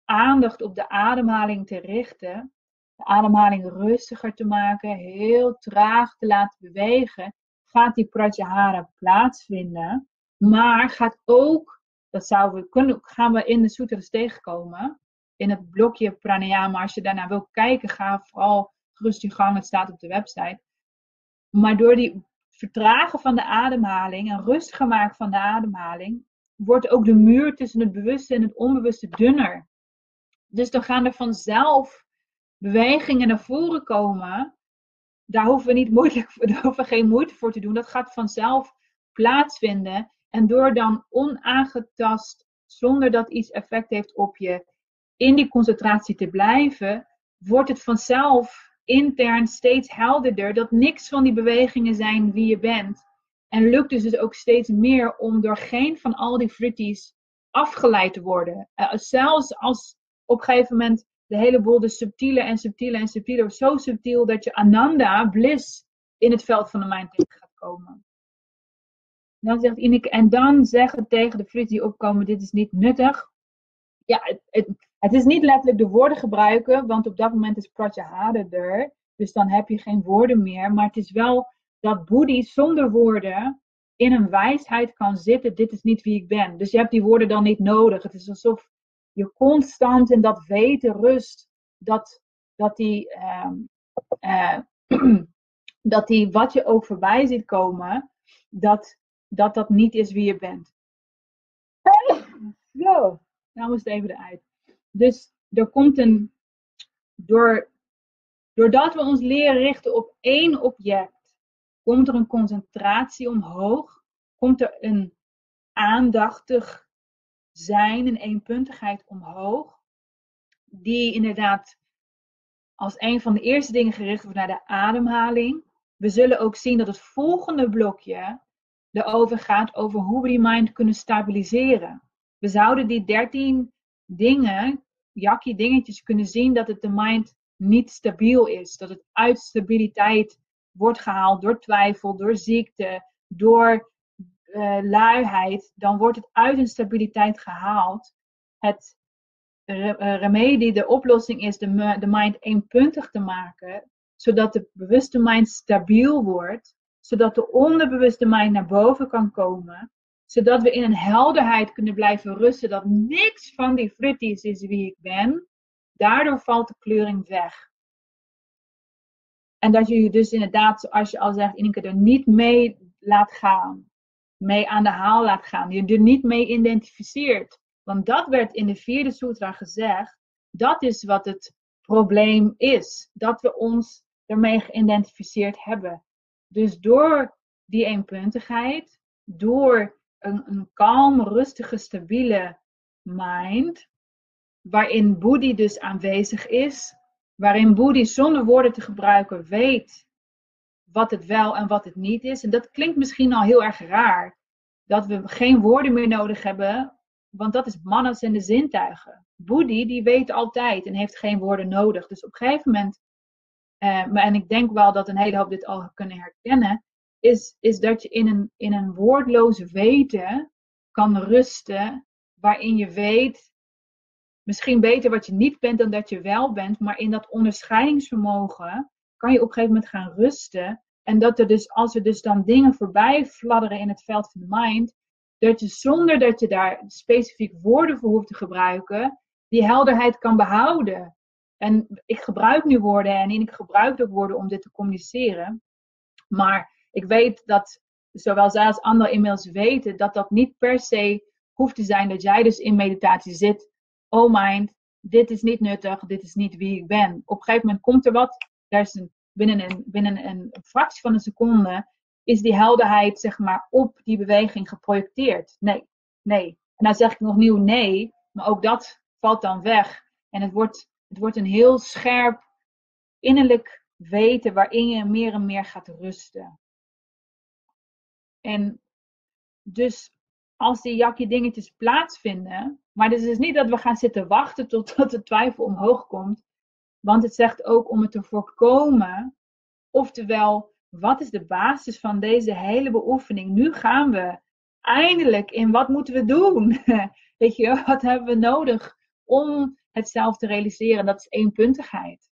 aandacht op de ademhaling te richten, de ademhaling rustiger te maken, heel traag te laten bewegen, gaat die Pratyahara plaatsvinden, maar gaat ook, dat zouden we kunnen, gaan we in de sutras tegenkomen, in het blokje pranayama. Als je daarna wil kijken, ga vooral gerust je gang, het staat op de website. Maar door die vertragen van de ademhaling en rustiger maken van de ademhaling, wordt ook de muur tussen het bewuste en het onbewuste dunner. Dus dan gaan er vanzelf bewegingen naar voren komen. Daar hoeven we geen moeite voor te doen. Dat gaat vanzelf plaatsvinden. En door dan onaangetast, zonder dat iets effect heeft op je, in die concentratie te blijven, wordt het vanzelf intern steeds helderder dat niks van die bewegingen zijn wie je bent. En lukt dus ook steeds meer om door geen van al die vrittis afgeleid te worden. Zelfs als op een gegeven moment de hele boel dus subtieler en subtieler. Zo subtiel dat je Ananda, bliss, in het veld van de mind tegen gaat komen. Dan zegt Ineke, en dan zeggen tegen de vrittis die opkomen, dit is niet nuttig. Ja, het is niet letterlijk de woorden gebruiken, want op dat moment is Pratyahara er. Dus dan heb je geen woorden meer. Maar het is wel dat buddhi zonder woorden in een wijsheid kan zitten. Dit is niet wie ik ben. Dus je hebt die woorden dan niet nodig. Het is alsof je constant in dat weten rust, dat die wat je ook voorbij ziet komen, dat niet is wie je bent. Zo, nou moest even eruit. Dus er komt doordat we ons leren richten op één object, komt er een concentratie omhoog, komt er een aandachtig zijn en eenpuntigheid omhoog, die inderdaad als een van de eerste dingen gericht wordt naar de ademhaling. We zullen ook zien dat het volgende blokje erover gaat over hoe we die mind kunnen stabiliseren. We zouden die 13 dingen, yakkie dingetjes, kunnen zien dat het de mind niet stabiel is. Dat het uit stabiliteit wordt gehaald door twijfel, door ziekte, door luiheid, dan wordt het uit een stabiliteit gehaald. Het remedie, de oplossing is de mind eenpuntig te maken, zodat de bewuste mind stabiel wordt, zodat de onderbewuste mind naar boven kan komen, zodat we in een helderheid kunnen blijven rusten, dat niks van die vrittis is wie ik ben. Daardoor valt de kleuring weg. En dat je dus inderdaad, zoals je al zegt, Ineke, er niet mee laat gaan. Mee aan de haal laat gaan. Je er niet mee identificeert. Want dat werd in de 4e sutra gezegd. Dat is wat het probleem is. Dat we ons ermee geïdentificeerd hebben. Dus door die eenpuntigheid. Door een kalm, rustige, stabiele mind. Waarin buddhi dus aanwezig is. Waarin buddhi zonder woorden te gebruiken weet wat het wel en wat het niet is. En dat klinkt misschien al heel erg raar. Dat we geen woorden meer nodig hebben. Want dat is manas en de zintuigen. Buddhi, die weet altijd en heeft geen woorden nodig. Dus op een gegeven moment, en ik denk wel dat een hele hoop dit al kunnen herkennen, is dat je in een woordloos weten kan rusten, waarin je weet, misschien beter wat je niet bent dan dat je wel bent, maar in dat onderscheidingsvermogen kan je op een gegeven moment gaan rusten. En dat er dus, als er dus dan dingen voorbij fladderen in het veld van de mind, dat je zonder dat je daar specifiek woorden voor hoeft te gebruiken, die helderheid kan behouden. En ik gebruik nu woorden en ik gebruik ook woorden om dit te communiceren. Maar ik weet dat, zowel zij als anderen inmiddels weten, dat dat niet per se hoeft te zijn dat jij dus in meditatie zit. Oh mind, dit is niet nuttig, dit is niet wie ik ben. Op een gegeven moment komt er wat, daar is binnen een fractie van een seconde is die helderheid, zeg maar, op die beweging geprojecteerd. Nee. En dan zeg ik nog nieuw nee, maar ook dat valt dan weg. En het wordt een heel scherp innerlijk weten waarin je meer en meer gaat rusten. En dus als die jakkie dingetjes plaatsvinden, maar het is dus niet dat we gaan zitten wachten totdat de twijfel omhoog komt. Want het zegt ook om het te voorkomen, oftewel, wat is de basis van deze hele beoefening? Nu gaan we eindelijk in wat moeten we doen? Weet je, wat hebben we nodig om het zelf te realiseren? Dat is eenpuntigheid.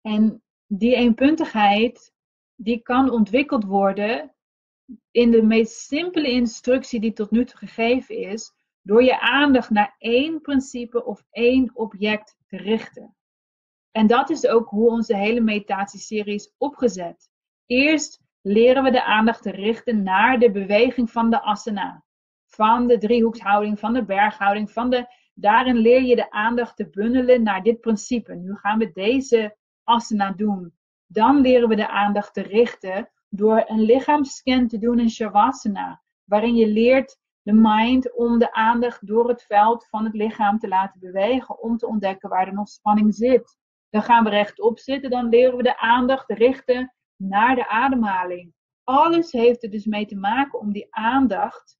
En die eenpuntigheid, die kan ontwikkeld worden in de meest simpele instructie die tot nu toe gegeven is, door je aandacht naar één principe of één object te richten. En dat is ook hoe onze hele meditatieserie is opgezet. Eerst leren we de aandacht te richten naar de beweging van de asana. Van de driehoekshouding, van de berghouding. Daarin leer je de aandacht te bundelen naar dit principe. Nu gaan we deze asana doen. Dan leren we de aandacht te richten door een lichaamsscan te doen in shavasana. Waarin je leert de mind om de aandacht door het veld van het lichaam te laten bewegen. Om te ontdekken waar er nog spanning zit. Dan gaan we rechtop zitten, dan leren we de aandacht richten naar de ademhaling. Alles heeft er dus mee te maken om die aandacht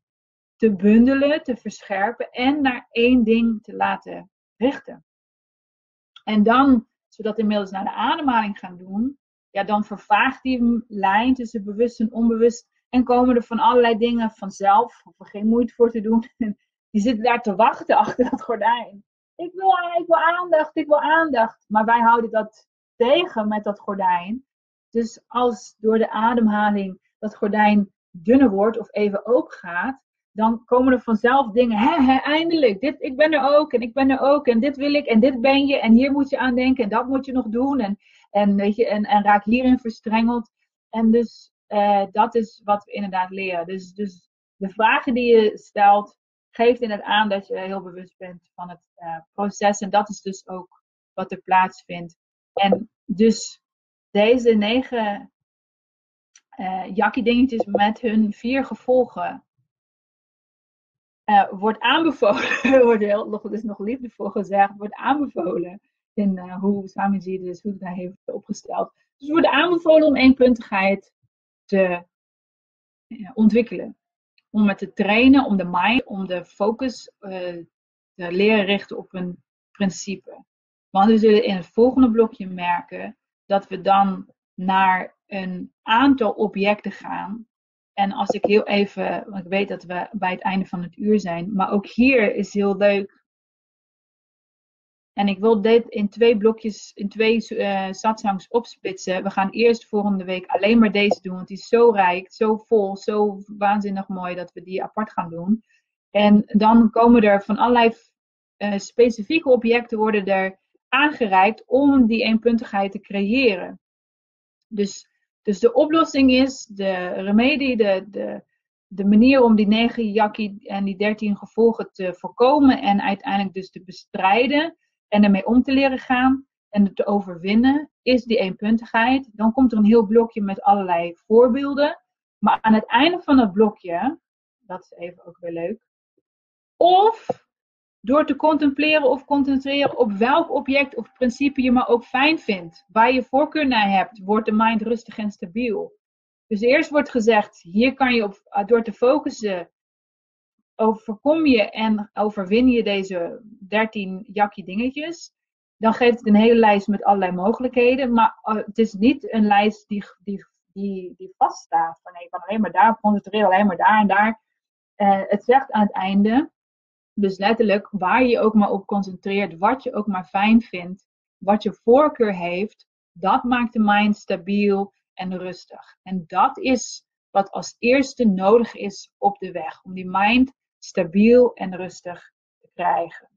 te bundelen, te verscherpen en naar één ding te laten richten. En dan, zodat we inmiddels naar de ademhaling gaan doen, ja, dan vervaagt die lijn tussen bewust en onbewust en komen er van allerlei dingen vanzelf, hoef er geen moeite voor te doen. Die zitten daar te wachten achter dat gordijn. Ik wil aandacht. Maar wij houden dat tegen met dat gordijn. Dus als door de ademhaling dat gordijn dunner wordt of even open gaat, dan komen er vanzelf dingen. Eindelijk. Dit, ik ben er ook. En dit wil ik. En dit ben je. En hier moet je aan denken. En dat moet je nog doen. En raak hierin verstrengeld. En dus dat is wat we inderdaad leren. Dus de vragen die je stelt, geeft inderdaad aan dat je heel bewust bent van het proces. En dat is dus ook wat er plaatsvindt. En dus deze 9 jakkie dingetjes met hun 4 gevolgen wordt aanbevolen. Er is nog liefdevol gezegd. Wordt aanbevolen in hoe Swamiji dus hoe het daar heeft opgesteld. Dus wordt aanbevolen om eenpuntigheid te ontwikkelen. Om het te trainen, om de mind, om de focus te leren richten op een principe. Want we zullen in het volgende blokje merken dat we dan naar een aantal objecten gaan. En als ik heel even, want ik weet dat we bij het einde van het uur zijn, maar ook hier is heel leuk. En ik wil dit in 2 blokjes, in 2 satsangs opsplitsen. We gaan eerst volgende week alleen maar deze doen. Want die is zo rijk, zo vol, zo waanzinnig mooi dat we die apart gaan doen. En dan komen er van allerlei specifieke objecten worden er aangereikt om die eenpuntigheid te creëren. Dus de oplossing is, de remedie, de manier om die 9 jakkie en die 13 gevolgen te voorkomen en uiteindelijk dus te bestrijden. En ermee om te leren gaan en het te overwinnen, is die eenpuntigheid. Dan komt er een heel blokje met allerlei voorbeelden. Maar aan het einde van dat blokje, dat is even ook weer leuk. Of Door te contempleren of concentreren op welk object of principe je maar ook fijn vindt. Waar je voorkeur naar hebt, wordt de mind rustig en stabiel. Dus eerst wordt gezegd, hier kan je op, door te focussen, overkom je en overwin je deze 13 jakkie dingetjes. Dan geeft het een hele lijst met allerlei mogelijkheden. Maar het is niet een lijst die vaststaat. Van, je kan alleen maar daar concentreren, alleen maar daar en daar. Het zegt aan het einde, dus letterlijk waar je ook maar op concentreert, wat je ook maar fijn vindt, wat je voorkeur heeft, dat maakt de mind stabiel en rustig. En dat is wat als eerste nodig is op de weg, om die mind stabiel en rustig te krijgen.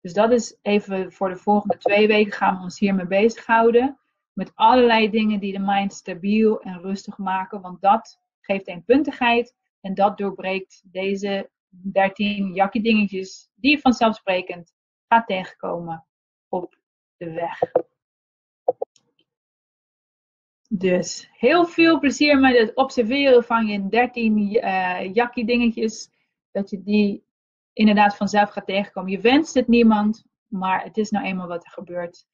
Dus dat is even voor de volgende 2 weken gaan we ons hiermee bezighouden. Met allerlei dingen die de mind stabiel en rustig maken, want dat geeft eenpuntigheid en dat doorbreekt deze 13 jakkie dingetjes die je vanzelfsprekend gaat tegenkomen op de weg. Dus heel veel plezier met het observeren van je 13 jakkie dingetjes. Dat je die inderdaad vanzelf gaat tegenkomen. Je wenst het niemand, maar het is nou eenmaal wat er gebeurt.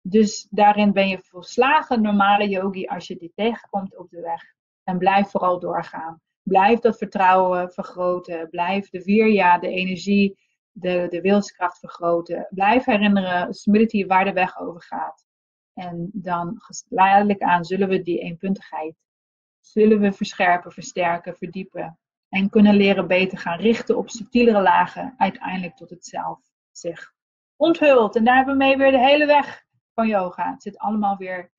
Dus daarin ben je volslagen normale yogi als je die tegenkomt op de weg. En blijf vooral doorgaan. Blijf dat vertrouwen vergroten. Blijf de wirya, de energie, de wilskracht vergroten. Blijf herinneren, Smriti, waar de weg over gaat. En dan geleidelijk aan zullen we die eenpuntigheid verscherpen, versterken, verdiepen. En kunnen leren beter gaan richten op subtielere lagen. Uiteindelijk tot het zelf zich onthult. En daar hebben we mee weer de hele weg van yoga. Het zit allemaal weer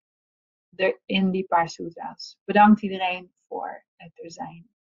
in die paar sutra's. Bedankt iedereen voor het er zijn.